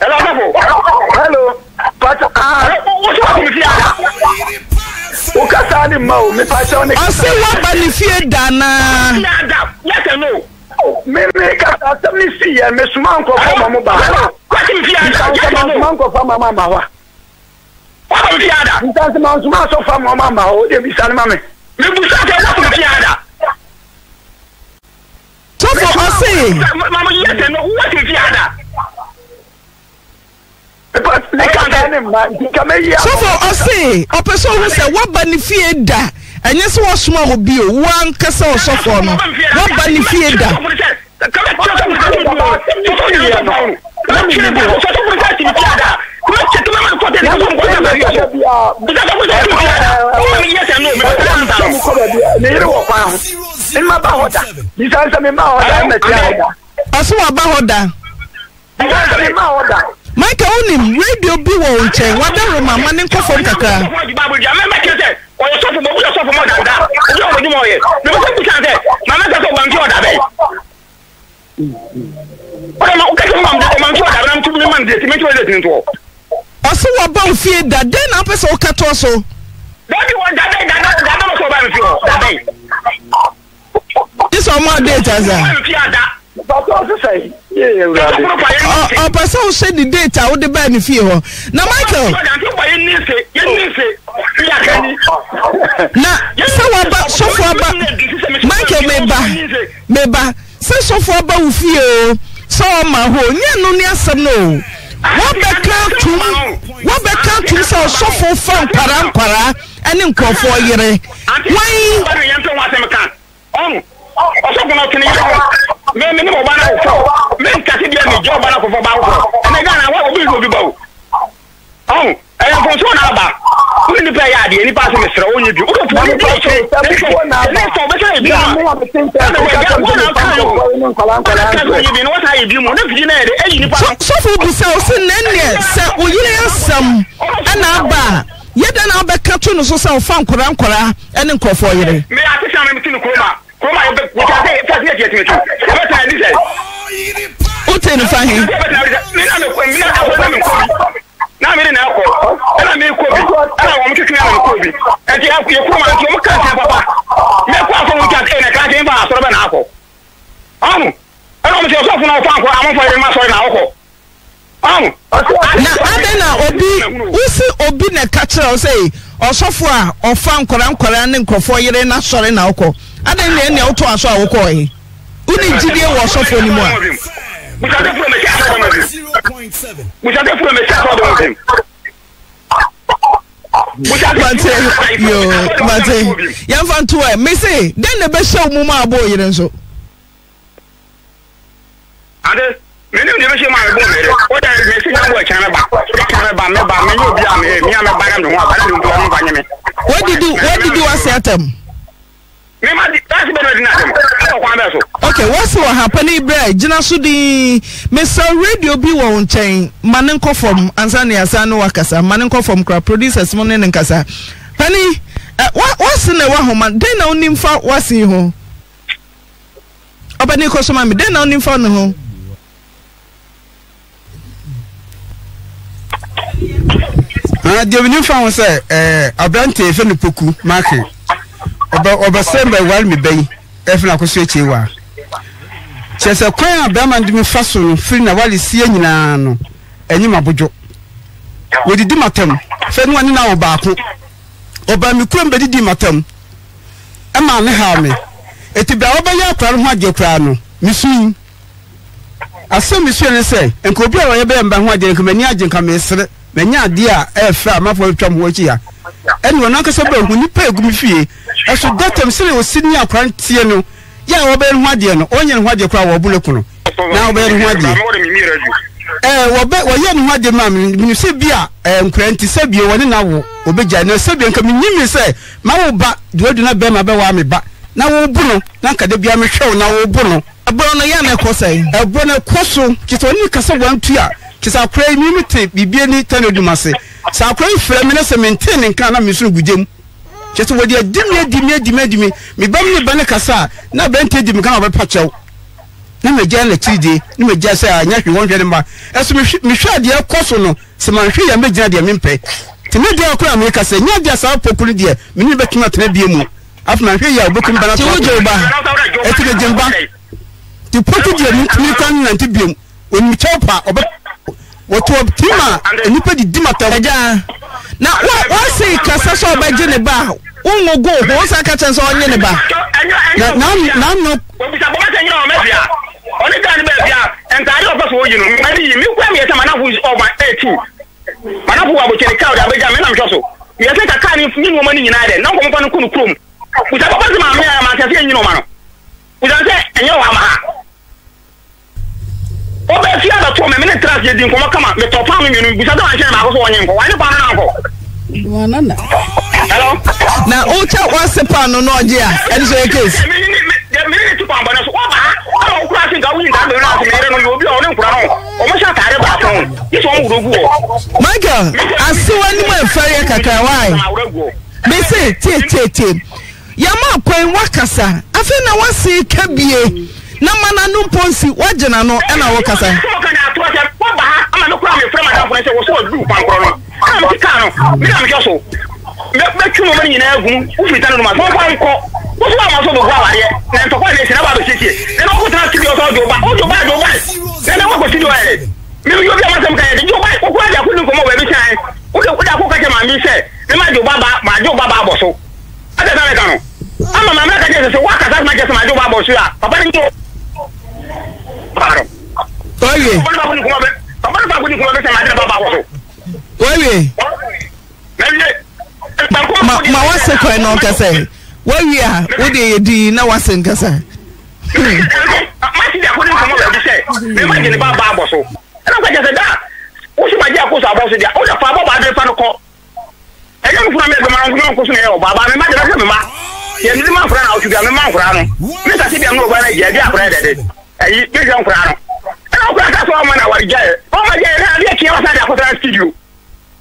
Hello, hello. But what's wrong with you? Ukasani Mo, me Pasonic. I say what by the fear Dana. Yes, I know. Maybe Cata, let see, and Miss Manko from Mamba. What if you are Manko from Mamba? What is the other? Mouse from Mamma, or the Bissan Mammy. You will say, what is the other? So, I say, Mamma, yes, and what is the other? But they can't. So, I say, a person who said, what benefit that? And yes, what small bill, one castle, so for me. What benefit that? I saw about fear that then I was so cut also. Don't you want that day? That this on my date as I say. A person said the data would be fear. Now, Michael, so far, Michael Meba, so far about fear. So my whole, no, yes, no. What back to so for fun, Parampara, and then call for a year. Why? Oh, I'm not going to be able to do it. Osofua ofa nkora nkora ne nkrofo yire na sori na okọ aden ne ne oto aso a okọ yi uni jidie wo osofo ni mu a mucha defo me cha ko Yo, Yan fantu e me say den ne be show mu ma abo yire nso Ade meni ni be show ma abo me o da me si na wo chana ba me yo bia me ba ga me ho ba ni ntua nfa nyeme What did you accept him? Okay, what's what happened, bro? Jinasu di Mr. Radio bi wo nchen manenko from Ansani Asano wakasa manenko from Kra producers morning nkasa. Pani what's in the waho man? Then na onim fa wasi ho. Obani ko so ma me then na onim fa no ho. The new found say abrante fe no poku market. Obasemba wal mi bayi efe na koso eche wa chese kwen abama ndimi faso no firi na wali sie nyina no enyima bojo wodidi matam fe no ani na obaako oba mi kura mbe didi matam e ma ne ha me etibia obaya akwara ho age kura no misun asem misun ne se enko bia wo ye be mba ho age nkemani age nkamesere manya ade a efe amafo twa mo echi ya eno na kasa be huni pa egumi fie eso datem sele o sini akwantie no ya wo be ho ade no onye ho ade kwa wo buleku no na wo be ho ade wo be wo ye ho ade ma mi se bia nkranti se bia woni na wo obeja na se bia nka mi nyimi se ma wo ba duadu na be ma be wa me ba na wo bu no na kada bia me hwew na wo bu no ebro no ya na ekosai ebro na koso kito ni kasa wantu a kisa kra ni mite bibie ni tanodumase sa kra frem ne se maintain nka na misu gujem kete wodi adime me bam ne bane kasa na bente dim kan obepa chew na meje na chidi ni meje se anya hwe won hwe ma eso me hwe de koso no se man hwe ya meje de mempɛ te me de akra me kasa nya de sa pokuru de me ni betima tena bie mu afna hwe ya obekum bana to je ba etike jemba ti pokuru de ni kan na te biem oni chepa obepa What up, Tima? And you put the dimata. Now, what say, Casaso by Geneva? One go, what's a catch and so on Geneva? No, only time, and I don't know, you know, maybe you can get a man who is over 18. Manapu, I would take out a big man of Josso. You take a kind of new money united, no one can cook. We have a person, I can say, you know, we don't say, and you are. O be fi ada to me me trust je din ko makama me to pam me bi sa da anche na ko so nyen ko wa ni pa na ko wanana hello na o cha wa se pa no no je a e so e case me ni to pam ba na so wa ba o kura sin ga wi nda be na se me no yo bi o ni kura no o mo sha tare ba ton yi so wuro gu o Michael asiwa ni mo afare kakra wai me say tie ya ma kwen wakasa afi na wasi ka bie na mana no ponsi wajena no e na wokasa so kan ya to se ko ba ama no kura me frema da fo se wo so du pa nkoro no am ti kan no mi na me so me twu no mani na agun u fita no ma so pa nko wo so ma so do gwa wale na to ko ni se na ba do sisi e no ko ta ti bi o so do ba e na wo ko ti do e mi yo bi ama se kan e do ba ko kura ja ko ni ko mo we bi sai o do da ko ka je ma mi se me ma do baba bo so ada na me kan no ama ma me ka je se wa ka ta ma je se ma do baba bo so ya papa ni Paro. Oye. Paro ba kuni kumabe sama dira baba ko. Oye. Ma wase ko eno kase. Oye a, o de di na wase nkasa. Ma ti da kuni kumabe bi se. Me ma je ni baba aboso. Ana kwa je se da. O si ma je akoso aboso dia. O da fa baba adre fa no ko. Eje mi fura me gbe ma nko ko sunu e o baba me ma je na se me ma. Ye ni ma fura na o sugar me ma fura no. Me ta se bi am no gba na je bi akura dede. Ayi ke jan kurano ana ko ka so ma na warje o ma je na bi ke wasa da ko tra studio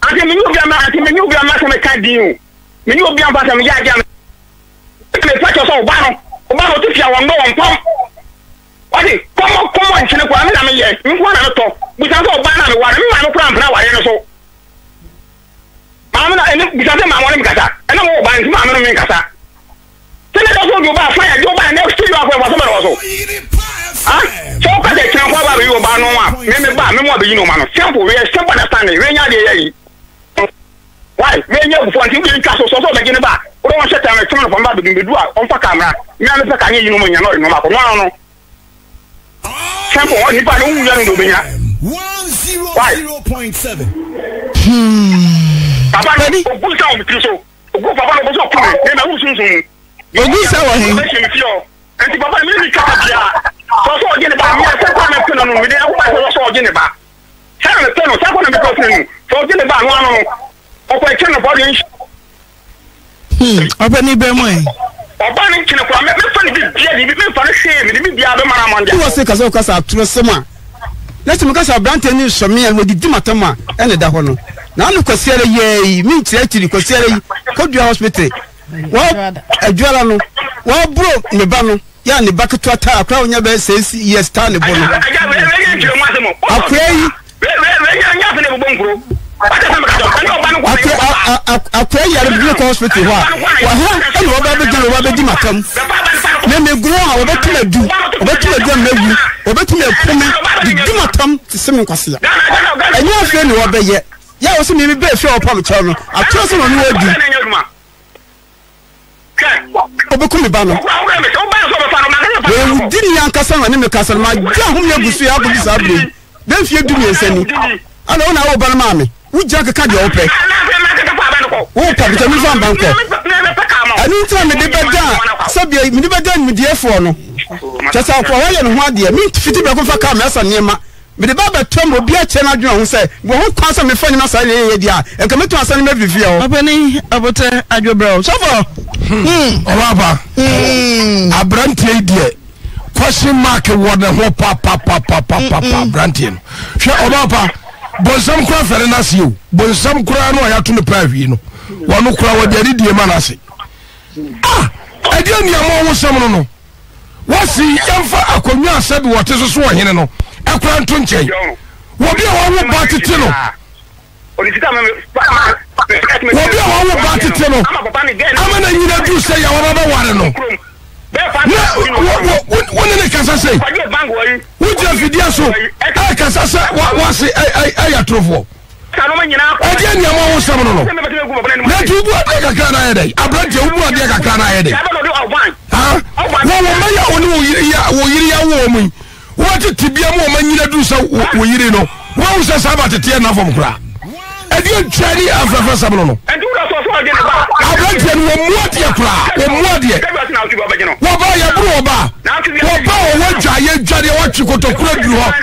ati menu bi ma se me ka din menu bi am ba se me ya ja me fa cho so o ba no ti fi awon no won pom ati komo nche ne ko ami na me ye nko na to bi sa so o ba na me ware me ma no kura mpra ware no so ama na ene bi sa se ma won me kasa ana mo ba nti ma me no me kasa tele do so do ba fa ya do ba na studio akwa ba so ma so so ka de kan kwa ba bi o ba no wa me ba me mo be yin o ma no simple we understand we nya de yayi Why? Many of one thing castle so making back. We don't want to time from back between the door on for camera. Me and the can you know when you're not in normal. No. Temple, you find who you're doing. 100.7. Let me go to Branton, some me and with the Dimatoma and the Dahono. Now, look, Cossera, ye means actually Cossera, could you hospital? Well, a Gerano, well, broke Nebano, Yan, the back to a tower, crown your best says yes, Tana. I'll pray you at a blue hospital. What? Then they grow out what you do, what you have done, maybe, or what you have come, you do not come to Simon Cassia. And you are saying you are there yet. You are also maybe better for a public channel. I trust you on your do. Obukum Bano. Well, didn't young Cassan and Cassan, my young woman will see how this happened. Then if you do me and send me, I don't know about Mammy. We jack a card, you open. Oh, Captain, we found Banco. I didn't tell me that. Sabia, you never done with the F1. Just how for one dear, meet 50 back of a camas and Yema. But the Baba Tom will be a channel, you say, we won't pass on the phone in a side area and commit to us and every view. Opening about your brow. So far, a brandy dear. Question mark what the whole papa brandian. Shut up, but some crowd for an as you, but some crowd I have to the private. One who crowd did the manasi. I didn't know someone. No, what's the Alpha Aconia said? What is a swan? You know, a crown tunche. What do you want about it? You know, what do you want about it? You know, I'm gonna need to say, I want to know. What did I say? What does the dear so? I can say, what was it? I are truthful. Again, your mom was someone. Let you go at the Cana headache. I brought you at the Cana headache. Huh? What to be a woman you do so? We didn't know. What was the Sabbath at Tiana from Cra? And you're Chinese Alpha Sabano. And you don't forget about what you cry. What you know? What by your brother? What power? What giant Johnny? What you go to club you are?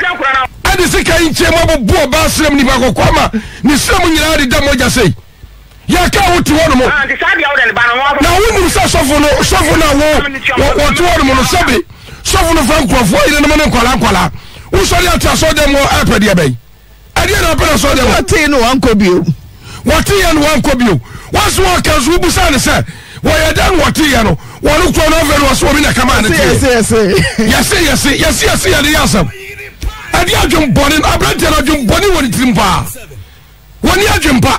The second chamber, Bob Bassam, Nibakoma, the Samuel Damoja say, Yaka to Ormo. Now, we will suffer no Savona war or to Ormo Sabi, Savona Francroft, and the Monocola. Who saw the Tasso de Mo Apedia Bay? I did not saw the Latino Uncle Bill. What he and one could you? What's workers who Busan said? Why I done what he and one who turned over was for me the command. Yes, I didn't born in Abraham, I didn't born in one timber. When you are jumpa,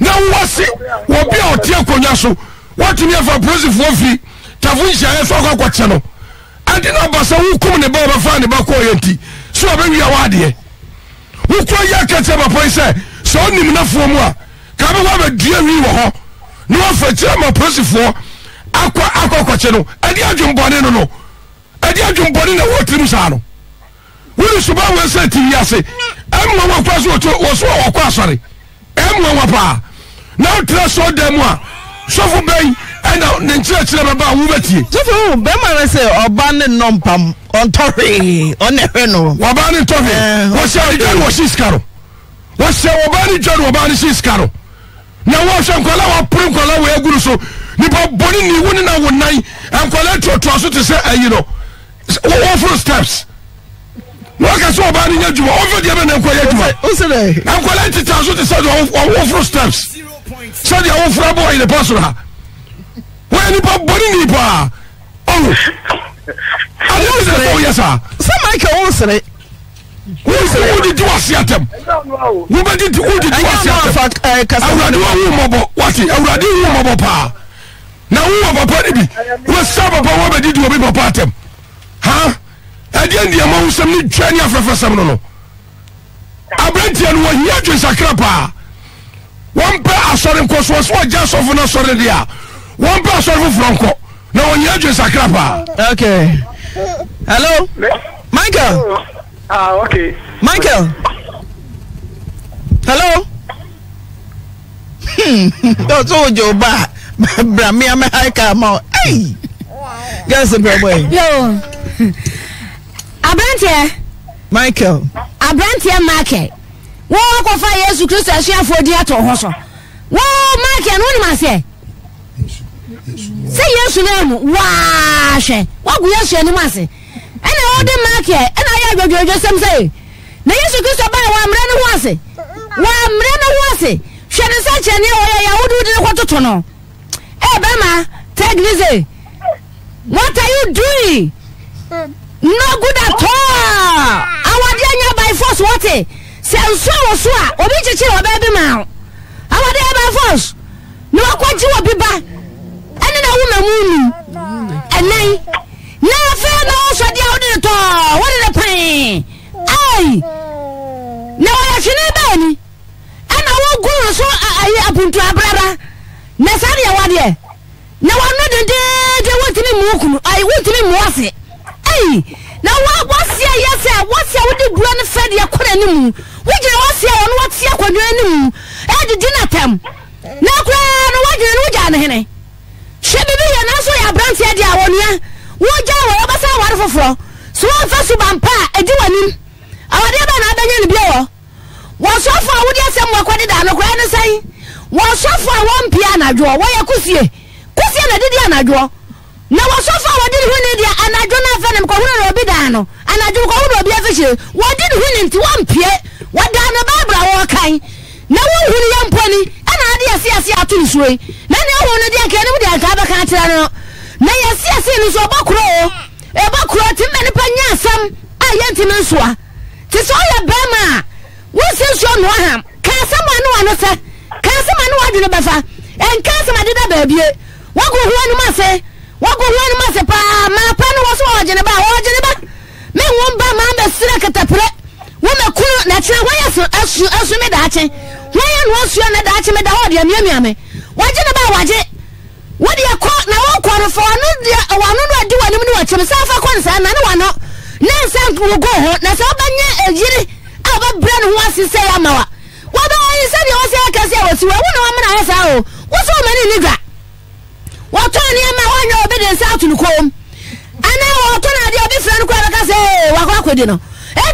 now what's it? What be our dear Konyasu? What you have a present for free? Tavuja and Foga Quachano. I did not pass a who come in the Baba Fan about quality. So I bring you our idea. Who cry your cats about price? So only enough for more. Come over, dear river. No, for German present for Aqua Quachano. I didn't born in no. I didn't born in the world in Sano. Wuru suba wese ti yase emma wa kwaso oso wa kwasare emma wa pa na trace all them wa sofu ben and na nchirechire baba wu betie sofu ben ma wese oba ne nompam on tori on ehe no oba ne tori wo sha idan wo shiskaro wo sha oba ne jor oba ne shiskaro na wo sha nkola wa pru nkola wa eguru so ni ba boni ni woni na wonai nkola toto so te se ayi no wo first steps. What can so bad in your job? Over the other, I'm collecting thousands of awful steps. So the old boy in the person. When you put Bonnie Bar, oh, I lose it. Oh, yes, sir. Some I can also say, who did you ask at them? Who did you ask at them? I don't know what you are doing. Now, who are Bonnie? What's some of what did you remember about them? Huh? I didn't the amount of some new journey of Professor Mono. I brought you and one year to Sakrapa. One pair of sorry because was what just of no sorry there. One pair of sorry Franco. Now you're just a crapper. Okay. Hello? Michael? Okay. Michael? Hello? That's all your back. Bramia, my high car mount. Hey! Guess the great way. Hello. Abrante. Michael. Abrante market. Walk of fire, Jesus Christ, I share for the other horse. Wow, market, what must say? Say yes to them. Wash. What we are saying, must say. And I order market, and I have your just some say. Now, Jesus Christ, I buy one brand of wassy. Shall I say, I would do the water tunnel. Hey, Bama, take this. What are you doing? No good at all. I want you by force, what it? Say, I or which is your baby mouth. I want you by force. No, quite you will be back. And then a woman, and then, no, fair no, shut down the door. What is the pain? Aye. No, I should never. And I won't go so I happen to a brother. Nasaria, what ye? Now I'm not dead. I want to be I want to be more. Hey, now what's here? Yes, sir. What's here? What did Granny said? You couldn't move. What did I say? And what's here? When you move, and the dinner time. Now, Granny, what did you do? Henny? She be an answer. I branch here. I want you. What do I ever say? What for floor? So I'm first to bump. I do a name. I would never have been in the blower. What's off? I would get some more credit. I'm not going to say. Was so far one piano draw. Why you kusie? Kusie na didi anadwo. Na was so far what did win dia anadwo na fa na mko hunu obi da no. Anadwo ko hunu obi afechi. What did win nti one pie? What da na babra wo kan. Na wo hunu ya mponi ana ade asiasi atunsuwe. Na ne hunu dia kan ne dia ka ba kan tira no. Na ya asiasi ni so obakro o. Ebakro ti me ne pa nya asam ayenti me so a. Ti so ya bema. Wo se so no aham. Ka asam anu anu se. Kasama no adwene befa en kasama de da ba bie wago ho anuma se pa ma pa no so wo jene ba me won ba ma be sira katapre wo me ku na tira wo yeso asu me da ache wo ye no asu na da ache me da ho de amiamiame wo jene ba waje wo de ko na wo kworo fo no de wano no adi wanim ni wache me sa fa ko nsa na ne wano na nsa wo go ho na sa obanye ejiri aba bra no ho asise ya mawa what is any of your cassia? What's your woman? I saw what's so many nigga. What turn near my one your obedience out to the comb? And now what turn out your different quarters? What could you know? 18 1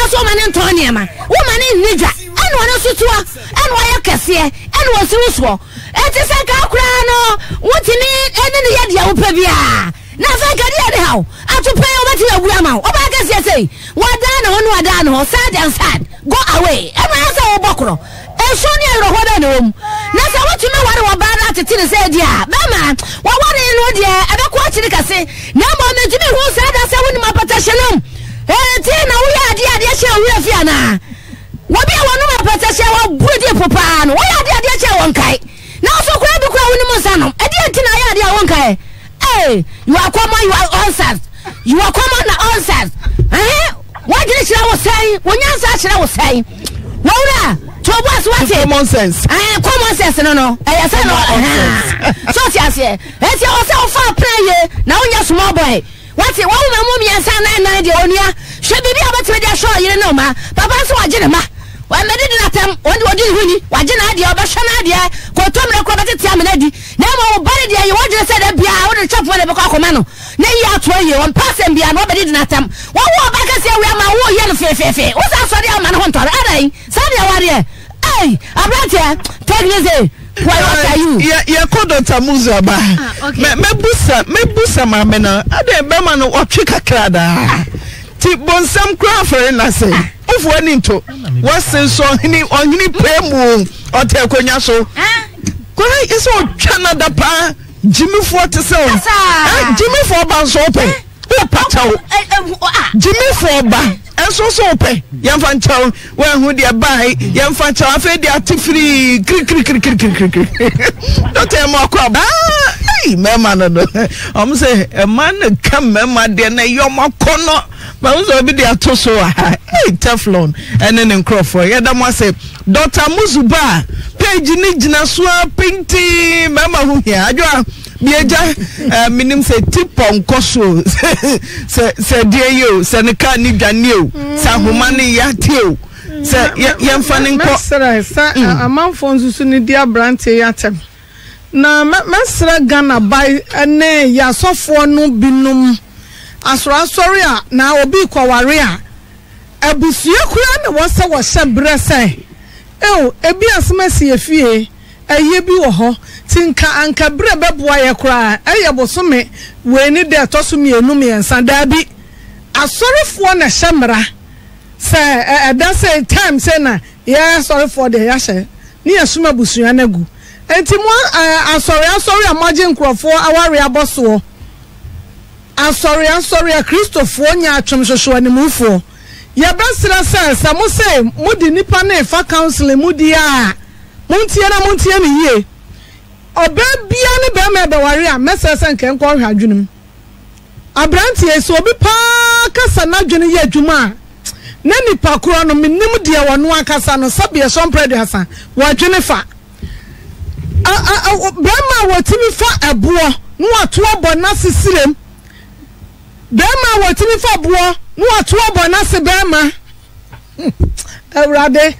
or so many Antonia, woman in nigga, and one or so to us, and why a cassia, and what's useful. It is like a crown, what you need, and then the idea of Pavia. Now, thank you, how I to pay over to your grandma. Oh, I guess you say, what done, sad. Go away. Every answer will buckle. And soon you know what I know. Now, so what you know what about that? It is said, yeah, Bama. What do you know, dear? I don't watch it. I say, no, Mamma, Jimmy, who said that's a woman, my potassium. And then we are the idea, we are Fiana. What do you want to my potassium? What do you propose? Why are the idea one kai? Now, so grab the crown in Monsanto. I didn't know the one kai. Hey, you are common, you are answers. You are common answers. Why did I was saying? When you answer, I was saying, Laura, to what's what common sense? I am common sense, no. I said, no, so yes, yeah, that's your self play. Now, you're small boy. What's it? What woman, you son, and I, the owner, should be able to be sure you know, ma, Papa, so I didn't. When I didn't attempt, what do you win? Why didn't I do a Bashan idea? Cotomra, Cobatic, Tamanadi. Never, but you want to say that be out of the chop for the Bocomano. Nay, I'll tell you, and pass and be an nobody didn't attempt. What walk back and say we are my war yellow fefe? What's that for the Alman Hunter? Are they? Sadia Warrior. Hey, I'm right here. Take this day. Why are you? You're called Dr. Muzaba. Mebusa, my mena. I didn't beman or chica crada. Tip on some craft for nothing. Of one into what's in so any on any play moon or tell Konyaso. Why is all Canada pa Jimmy for to sell Jimmy for Bans open? Jimmy for Ban and so open. Young Fantown, well, who they are by Young Fantown, they are free. Don't tell more crab. Hey, no. I'm saying a man come, mamma, dear, na your corner. Mouse will be there to so high. Hey, Teflon, and then in Crawford. Yeah, that must say, Doctor Musuba, page in Jina Swa, Pinty, mamma, who here. Biaja minim se tipon koso se die yo se ne ka ni dwane o se homa ne yate o se ye mfane nko se amanfo nsusu ne dia brante yate na mesra Ghana bai ne ya sofo no binum asora sori a na obi kwaware a abusue kura ne wose wo hye brese ebi asema se efie eye bi wo ho tinka anka bre beboa ye kura eye bosome we ni de tosome enum yensa da bi asorefo na hemra se that say time say na ye asorefo de ya hye ni asuma busua na gu enti mo asori amaje nkrofo aware aboso asori Christopher onya atwomsoso ne mufo ye besra sense mo say mo di nipa na fa council mu di a Montiana ye. Or be any bema bewaria, Messrs and can call her junum. A brandy so be parkas and not juni ye juma. Nanny Pacuano minimudia or no casano sabia some predassa. What Jennifer? Bema were timmy for a boa, no a twab or nasty silim. Bema were timmy for boa, no a twab or nasty bema. Erade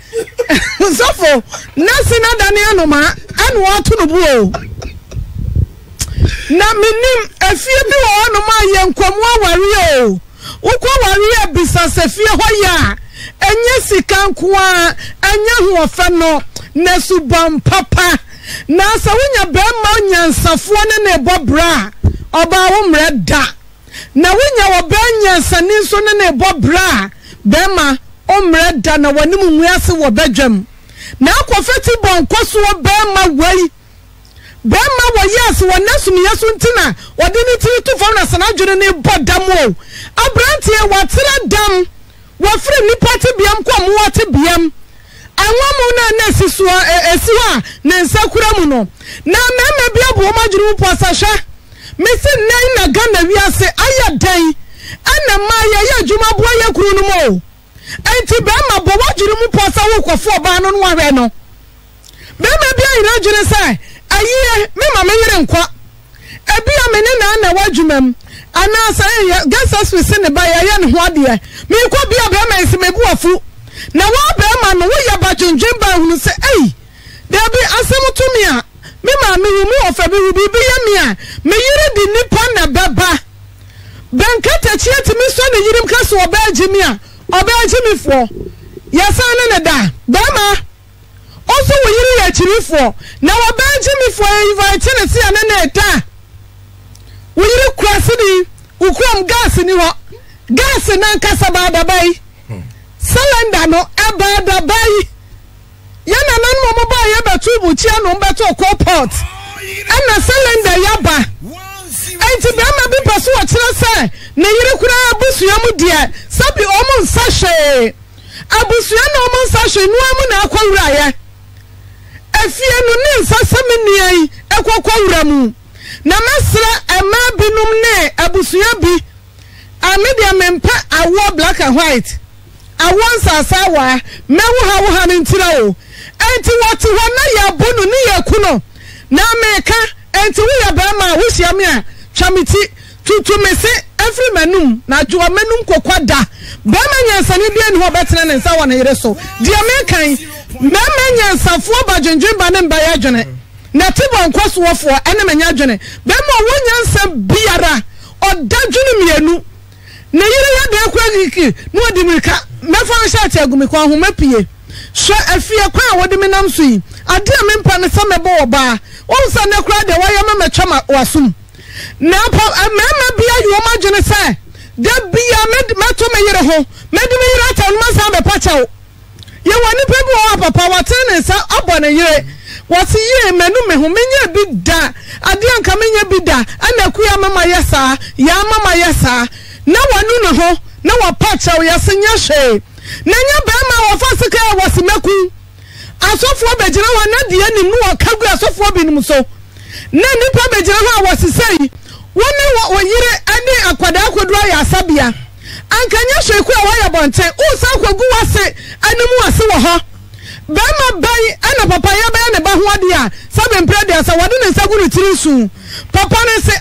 sofo nasina daniano ma anu atu no buo na minim afie bi wo no ma ye nkomo awari o ukwa wari bisase fie hoya enye sika nkoa enye ho ofa no na suban papa na sa wonya be ma nyansafo ne ne bobra oba wo mreda na wonya wo be nyansani so ne ne bobra be ma omre da na wani mu ase wo bedwam na akofeti bonkoso wo bema wo yes wo nasu mi yesu ntina odini ti tu fo na sanadwene ne bodam o abranti e watira dam wo firi ni party biam ko mo wate biam anwamu na nasiso esiwa na nsakura mu no na meme bia bo majuru po asahwe misi nei na Ghana wi ase ayadan ana ma ye juma bo ye kru no mo enti bema bo wajuru mu posa wo kofo ba no no ahwe no bema bia ira jure sai aye me mama yire nkwa ebia me ne na na wajumam ana sai gasas we se ne ba ya ye ne ho ade me ko bia bema isi me buafu na wo bema no wo ya ba junjun ba hunu se ei da bi asem to me a me mama hu mu ofa bi hu bi ya me a me yire di nipa na baba benkata chiati mi so ne yirim kaso oba agimi a oba chimifo yesa na da bema oso wo yiri ya chimifo na oba chimifo invite na si na eta wo yiri kwase di ukom gas ni ho gas na nkasa baba bai cylinder no abada bai yana na no mo bai ya betu buchi anu mbeto copot ana cylinder ya ba enti bema bi paso wo kire se na yiri kura abusua mu de sabi omo nsahwe abusua na omo nsahwe no amu na akwawura ye afie no ne nsasem niai ekwawura mu na masra ema binum ne abusua bi amedia mempa awo black and white awo nsasa wa mewo ha ne ntira o enti wati ho na ya bunu ne ya kuno na meka enti wo ya ba ma wo hia me a chamiti tutu me se every manum na joa manum kokwada ba manyansane bia ni ho betena ne nsa wona yere so de me kan ma manyansafo ba jonjun ba ne mba ya jone na tibon kwaso ofo ene manya jone ba ma wonyansa biara odajunu mienu na yere ya de kwagiki no odimika me fa sha ti agumi kwa homa pie so afie kwa wodimi nam so yi ade me mpa ne samebo oba wonsa ne kra de wayama metwa ma wasum na pa mama bia yo ma jene sai da bia meto me yere ho medu me yere ata no sa be pa chao ye woni pebu o papa wate ne sa abone yere wati yere menu me ho menye bi da ade anka menye bi da ana ku ya mama yesa ya mama yesa na wonu ne ho na wa pa chao yesa nya hwe na nya be ma wo fa sika wasimeku asofo be jina wa na de ani nu o kagu asofo bi num so Nani pabe jirawa wasisei. Wame wanyire ane akwada akwadwa ya asabia. Ankanyasho yikuwa waya bonte. Usa kwa guwase animu wasiwa ho. Bema bayi ana papa ya bayane bahuwadia. Sabe mprede ya sawadune saguri tirisu. Papa ne se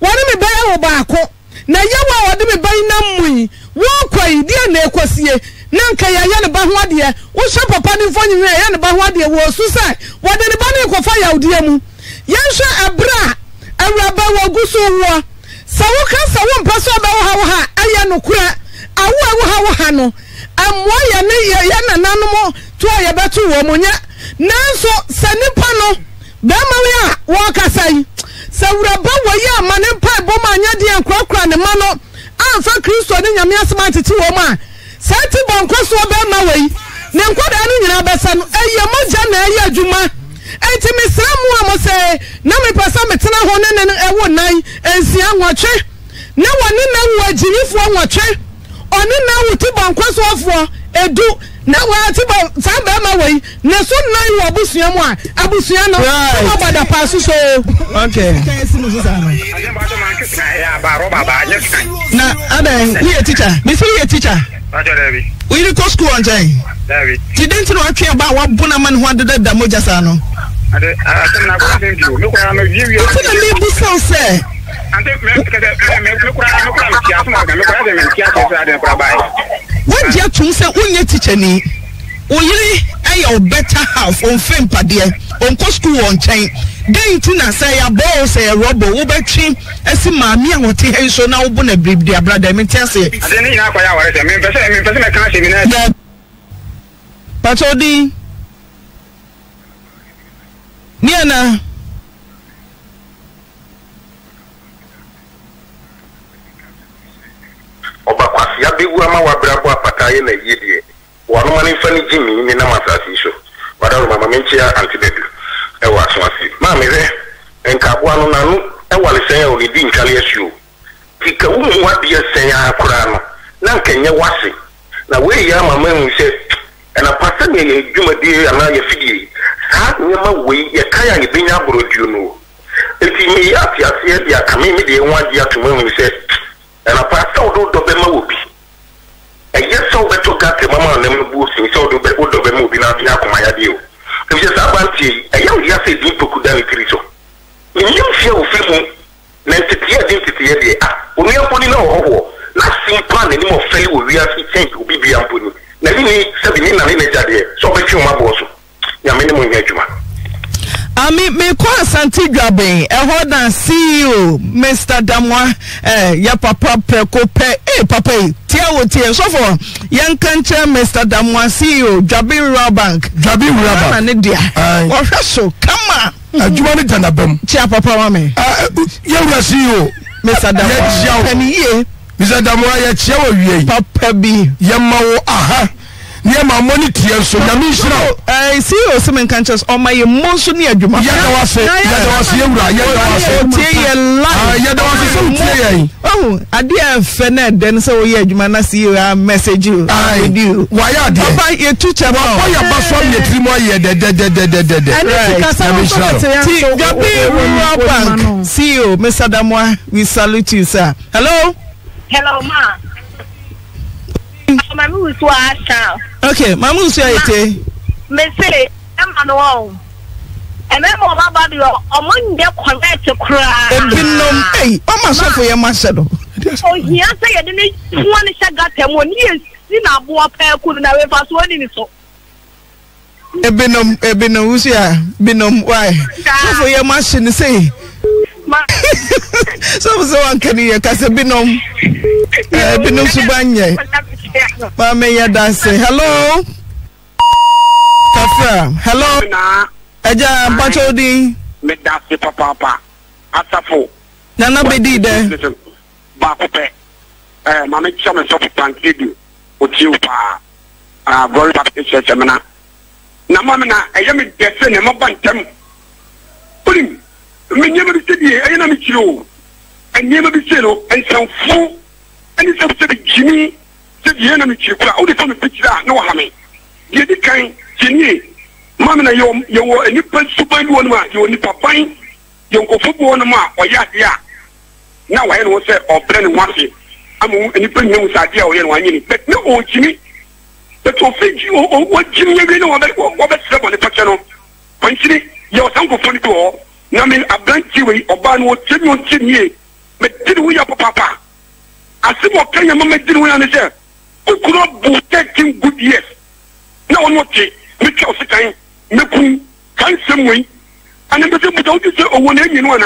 wadime baya wabako. Na yawa wadime bayi namui. Wakwa idia nekwasiye. Nanka ya yana bahuwadia. Usha papa nifonyi mwe yana bahuwadia. Wosusai. Wadene bani kwa faya udiemu. Yansha abra. Awaba waguso uwa. Sawuka sawu mpaso abawa waha. Aya nukura. Awa waha no. Amwa yana nanumo. Tuwa yabatu wamunya. Nanso sanipano. Bama wea wakasai. Sawuraba waya manempa boma anyadi ya kwa ne mano. Anfa kristo ni nyamia smatiti wama. Sati bonkosu wabema wei. Nemkwada anu nyinabesanu. Eye moja na eye juma. Eti mislamu wa mose. Na mipasa metina honene ewo nai. Ensia wache. Na wanina uwajirifu wa wache. Onina utiba nkwasu wafuwa. Edu. Na watiba samba ama wei. Nesu nai wabusu ya mwa. Abusu ya na wabada pasu so. Okay. Na abe. Uye teacher. Misi uye teacher. We didn't go school on time. David. You didn't know about what Bunaman wanted that Mojasano. What do you two say when you teach any? Only I better half on fame padia on school on time. Then Tina say a ball say a robber over tree as see mammy and what he so now bonnet brief dear brother. I mean, tell say, I didn't know what I was. I mean, I can't see that. Patodi Niana Obaquasia Biguama Wabrabo Pataya and Yidi. One man in funny Jimmy in the Namasas issue. But I remember Mentia Antibedu. I was Mammy there and Capuano Nanu. I was saying only didn't tell you. Picaum, what do you say? I crano. Now can you wash it? Now, where you are, my man said. And a person may do a deal and now you figure. How never we a kind of being up, you know. If you may ask yourself, you are coming with the one year to women, said, and a pastor would do the movie. I just saw the talk at the mamma and the boots and saw the old of the movie now. My deal. If you have one tea, I am just a deep could have a crystal. In you feel feeling, Nancy identity, they are. We are putting over. Last thing, plan any more failure will be as it seems to be beyond putting. Nani sabini na nini jadie sobe chuma boso nyamini mwenye chuma ami mekwa asanti graben ehodan CEO Mr Damwa ya papa pekope papa tiawo tie sofo yankanche Mr Damwa CEO Jabin Rabank Jabin Rabank na ne dia ohweso kama adwuma ne janabem chia papa mame ya CEO Mr Damwa paniye Mr. Damwa ya chiawa wiei. Papa bi. Ya mawo aha. Ni ya mamoni tiyenso. Ya mishirao. CEO Simon Kanchas. Oma ye monsu ni ya juma. Ya dawasi ya ura. Ya dawasi sa utie ya hii. Oh. Adia fene denisa uye juma na CEO ya message you. Aye. Waya de. Papa ye tucha bao. Wapa ya baswa mye trimwa ye de. Right. Ya mishirao. Ti Gabi Rural Bank. CEO Mr. Damwa. We salute you sir. Hello. Hello, ma. Mama was watching. Okay, Mama was watching. Me say, I'm on the wall. And I'm on my body. I'm on the corner to cry. I've been long. Hey, I'm a chef for your master. Oh, he answered. I didn't want to shut that him when he is in a boy pair. Couldn't I pass one in so? I've been on. Who's here? Been on why? Chef for your master. They say. So one can hear because binom subanye. Mama ya dance. Hello. Kafa. Hello. Na. Eja Bachodi. Me dance papa. Atafo. Nana bedi de. Ba kope. Mama chama so thank you. Otiu pa. Very happy chama na. Mama na eya me dance ne mo ba ntem. Pulim. Me nyama bi sedi e na mi chiro. Anyema bi selo en sanfu. Ani sabse de jimi. Se die na mi chikura. O de fa me pechira na wa ha me. Die de kan jeni. Mama na yo wo eni pa suban wonu ma, yo ni papan. football no ma or ya. Now I don't say or brand washi. I'm any bring no idea or any but no old Jimmy. But to fix you or what Jimmy on the paternal. When she your uncle funny to all, Namin a blank Jimmy or ban what Jimmy Jimmy, but did we up papa? I said, what can your mama did we understand? Who could not protect him good years? No one what it, which also time, Napu, can some way. And then we don't say, oh, one in one.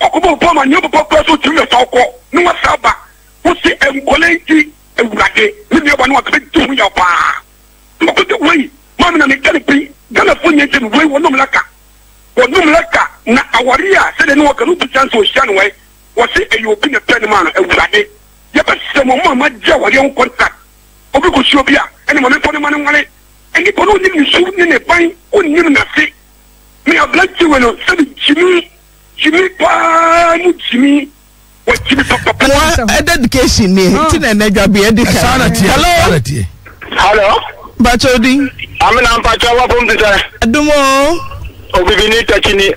Okubama, never papa, so to your talk, no Saba, who say, and Colenti, and Rake, maybe one was big to your pa. Look at the way, Mamma, and Calipi, California, and way one Laka. Or Numlaka, Nawaria, said, and what can you chance to stand away? Was it a European man and Rake? Yep, someone, my Jawa, your own contact. Obukushobia, and one for the money, and you can only shoot in a pine, only in a sea. Me a black you and Jimmy, Jimmy Pan, Jimmy. What Jimmy Papa? Education, Hello, hello, Bachodi. I'm an Ampachawa from the Dumo. Obivini Tachini,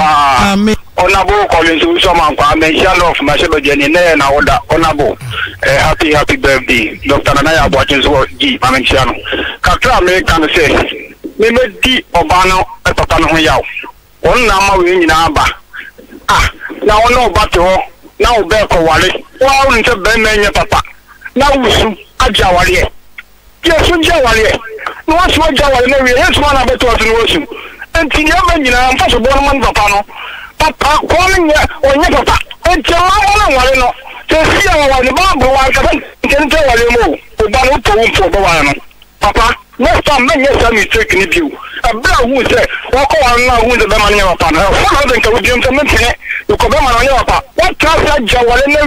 a Honorable Collins, I'm a child of Marcelo Janine and Aoda. Honorable, happy, happy birthday. Dr. Nanaya Boachins's work, G. Mamenciano. Katra American says, Meme D. Obano, a Papano Yao. One number we in Abba. Ah, now no battle, now Belko Wale. Wow, it's a Ben Papa. Now, Ajawale. Yes, Jawale. No, what's my Jawale? Yes, one of it was in Wilson. And Tiamina, I'm such a born Papano. Papa calling on your papa, and Jamano, to see our Babu, I can tell you more. Papa, next time, mistaken if you. A black who said, Walk on now with the Bamania Pana, you come on your papa. What class that Jawalena,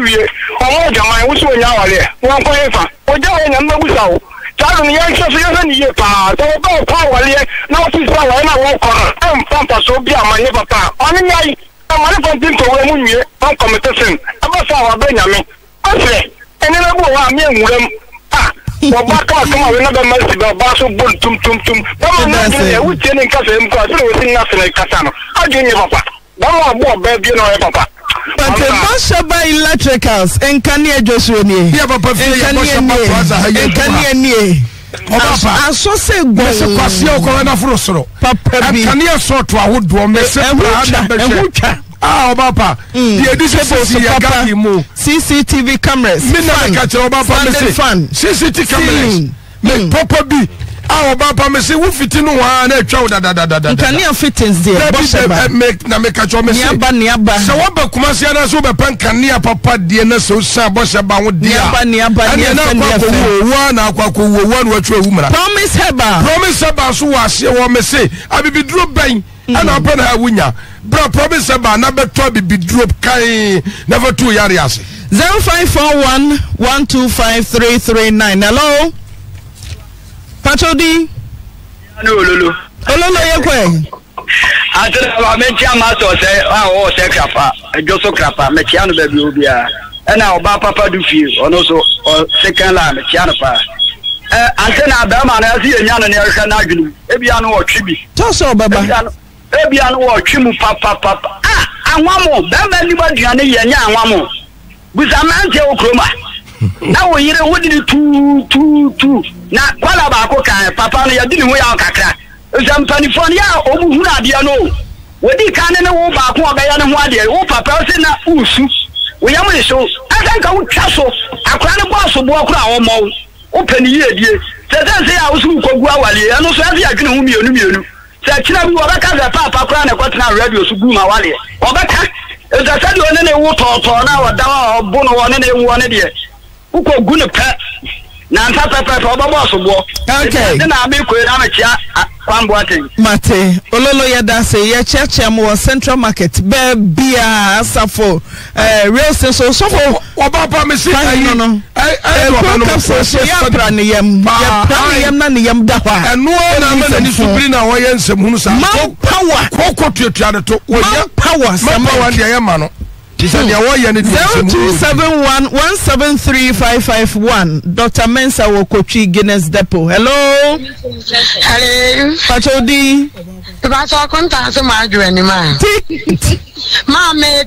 or Jamai, which we now are there, one forever, or Jawin and Mabuso. Tell me, I shall see you, Pa, don't power here, not his power, and I walk on. I'm Pampa, so be my papa. Only I am one thing to women here, I'm competition. I must have Benjamin. I say, and then I go around them. Ah, well, back out another message about Basso Bull, Tum. But we didn't catch him because we were seeing nothing like Cassano. I didn't know, Papa. Don't want more, you know, Papa. But the Mashaba electricals and Kanye Joshua, Kanye, I saw say, Basio Corona Frosro, Papa, and Kanye Sotra would do a mess and Wucha. Ah, Papa, the addition CCTV cameras, Midnight Catcher, Papa, Fan, CCTV cameras, make Papa B. Our Papa may say, who fit in one and chow that Kanye fittings there, make Namekacho Messiaba Niaba. So what about Kumasiana Suba Pankania Papa Diana Sosa Boshaba with Diaba Niaba and one or two women? Promise Heba, promise about Suasia or Messi. I will be dropped by an open her winner. Bra promise about number 12 be dropped. Kai never 2 areas 0541 125 339. Hello. Patodi. No, Lulu. I said, I met your master, say, oh, say, Crapa, Joso Crapa, Mechiano, baby, and now Papa Dufi, or also, or second line, Mechianapa. I said, I see a young American argument. Ebiano or Chibi. Tosso, Baba. Ebiano or Chimu, Papa. Ah, and one more. Bamba, anybody, and one more. With a man, Joe Croma. Now we hear what did two. Now, what about Papa? You didn't wear out Kakra. Zampanifonia, Obuhuna, Diano. What did Canada walk back? What I am, what they all Papa said, Usu. We are so. I think I would castle. I can't pass a walk around almost. Open year, dear. Says I was who go away, and also I can whom you knew. Said, you know, what I can Papa Crana, what now radio to Guma Wally. Or better, as I said, you and then water for an hour down, Bono, and then one idiot. Uko gune pet na ntata pet obobo sobo okay na abikwe na mechia kwambo atin mate ololo ya dance ya chechem wo Central Market be bia asafo real sense so obaba me si no ya brane yam na ne yam da kwa eno na me na ni supiri na wo ye nsem hunu sa power kokotuatua ne to wo ya power sama wa de ya ma no 0271 173 551. Dr. Mensa Wokochi Guinness Depot. Hello. Hello. Pachodi. Ma me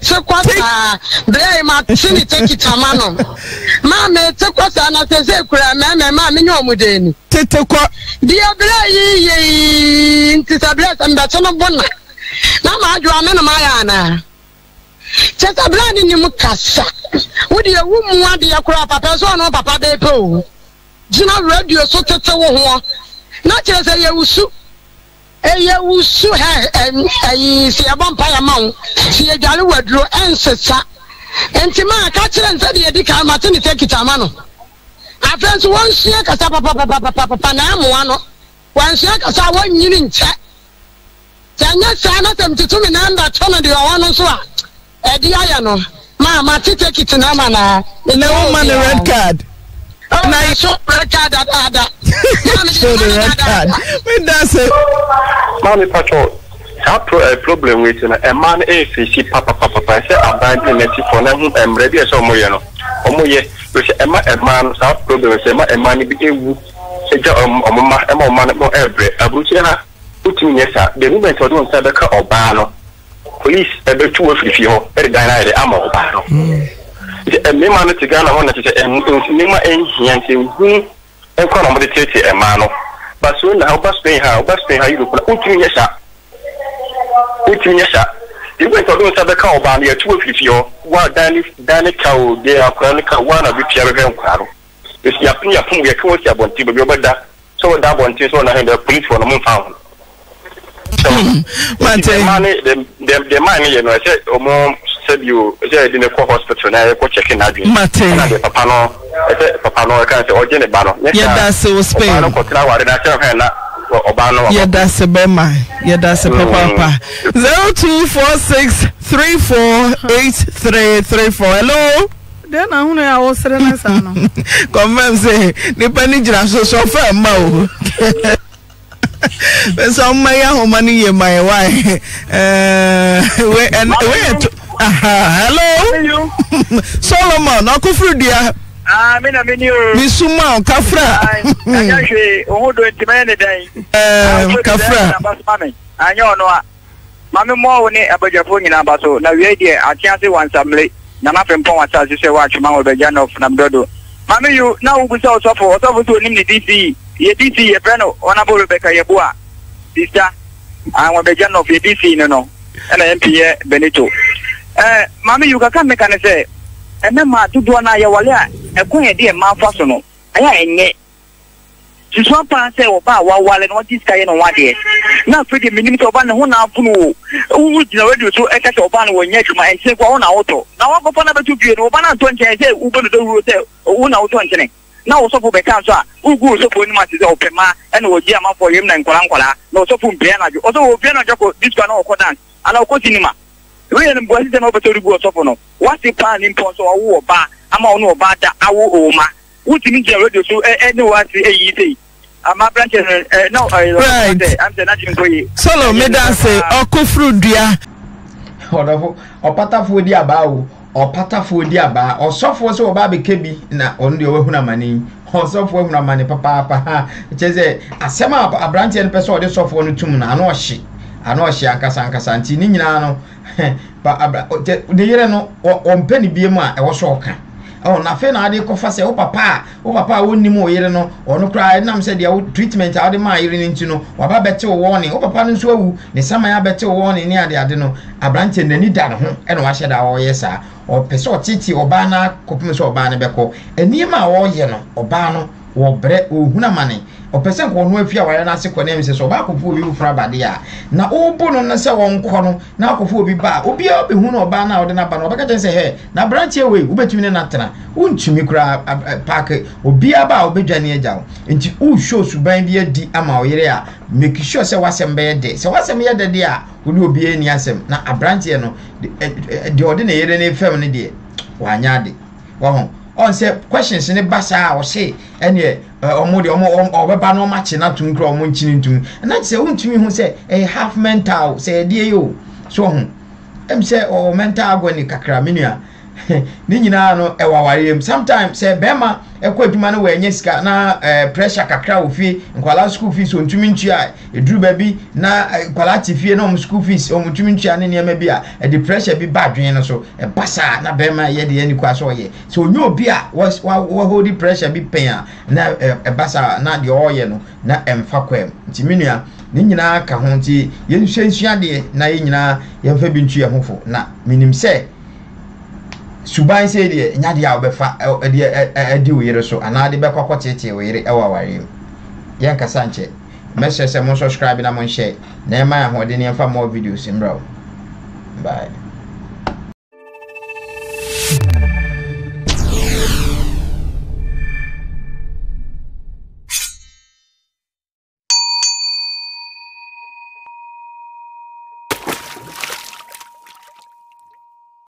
tsekwata dey ma tini tekitamano. Ma me tsekwata na tezekura me ma me nyomudeni. Tetekwa. Dia bla yi ntisabla samba chono bona. Na ma adwa me na ma ya na. Cheta bla ni mukasa. Wudi ewu mu ade yakura papa so no papa be po. Jina radio so tete wo ho. Na kire se yewusu. Eye wusu ha si abampa ya mawo si adwale wadro ensesa enti ma ka kire nsa de edi ka mate ni tekita ma no afrens won sie kasa papa na mo ano won sie kasa won nyini nche tanya sana temtutumi namba tona de wono so a edi aya no ma mate tekita na ma na ne wo ma ne red card. Oh, now you show red card at Ada. Show the red card. When that's it. Mommy, Patrol. After a problem with a man, ACC, Papa, I said, I'm buying the next for them. I'm ready as Omoyano. Omoye, which Emma, a man, South problem, Emma, a man, became Emma, man, more every. Abuja, putting yes, sir. The women told him, Sadaka or Bano. Police, every 2 or 3 of you, very denied the ammo Bano. A man to Ghana on it, and Nima ain't and call on the theatre and mano. But soon, how best pay how you look at Utunesa Utunesa. You went on the cow by near 2 or 3 years, while Danny Cow, they are chronicle one of which are very crowded. This Yapia Pum, we are close to one table, but so that one is on the police for the moon found. So, the money, and I said, oh, you said in the hospital, I go check in. Papa, can't or Jenny Bano. Yeah, that's so Spain. Yeah, that's a Bema. Yeah, that's a Papa. 0246 348334. Hello. Then I only I was saying, confirm say the penny so chauffeur Mao. So my home my wife. Wait. Hello, Solomon. I come from there. Ah, me na me new. Misuma, Kafra. I just want to intimate today. Kafra. I know no. Mama mo one abajapo ni na baso na we dey atiase wan samle na na fempon wan sa se wa chuma obejano na mdodo. Mama you na ubusa osofo to nim ni DC. Ye DC ye breno honorable Rebecca Yeboa. Sister, I wan obejano ye DC no. And MP Benito. Mami you can make an say, and then my two dona yawala, a queen dear Malfasono. I ain't yet. She's one pass or bow while and what is carrying on 1 year. Now, pretty minutes of 1 hour, who would already so echo Obana when yet my safe one auto. Now, I'm going to be an Obana 20, I say, who going to do one auto and now so for Becasa, who goes up when much is open, and was Yama for him and Colancola, no so from Piana, also Piana Joko, this one or Codan, and I'll continue. We are going to go to what's the plan in Ponso or Bar? I'm on no bad our Oma. What you mean, radio so anyone to AED? I'm a branch and no, I'm the national for you. Solo, Medase, or Kofru, dear. Or Patafu, dear bow, or Patafu, dear bar, or software so Babi Kibi, na on the Ohuna money, or software money, Papa, which is a summer a branch and person of software to Muna, and she. I know she akasanti ni nyina no ba de yere no ompani bie mu a e wo so ka o na fe na ade kofa se o papa wonni mu yere no ono kra nam se dia treatment a ode ma yere ni nti no wa ba bete wo warning o papa nso awu ne saman abete wo warning ni ade no abrante nani da ne ho e no wa hye da wo yesa o pese o titi oba na kopim so oba na beko eni ma wo ye no oba no wo bre ohuna mane o person ko no afia ware na se konem se so ba akofo obi fura bade a na obo no na se won ko no na akofo obi ba obi a obehu na oba na ode na ba no obaka je se he na branch away ubetumi ne na tena untumi kura park obi a ba obedwane agya nti u show suban bi adi ama oyere a make sure se wasem be de se wasem ye de a woni obi ani asem na branch ye no de ode na yere ne fem ne de wanya de wo ho on se questions ne basa wo se ene omo de omo obeba no match na tun kra omo nchini tun na se wontumi hu se half mental se die yo so hu em say o mental agony kakra menua ni nyina no e wawarem sometimes say bema e kwa adwuma no we nya sika na pressure kakra ofie nkwala school fees ontumi ntua eduru ba bi na nkwala tifie na school fees ontumi ntua ne niam bi a the pressure bi badwen no so e basa na bema ye de ani kwa so ye so onye obi a wa hold pressure bi pen a na e basa na de oye no na emfa kwem ntimenua ni nyina ka ho nti ye nsua de na ye nyina ye mfa bi ntua hofo na minim say Subai said, "Nya dia obefa edi wire so anade bekokko tete wire ewawarem." Yen kasa nche. Message se mo subscribe na mo share. Na ma ahode ne fa more videos mbra. Bye.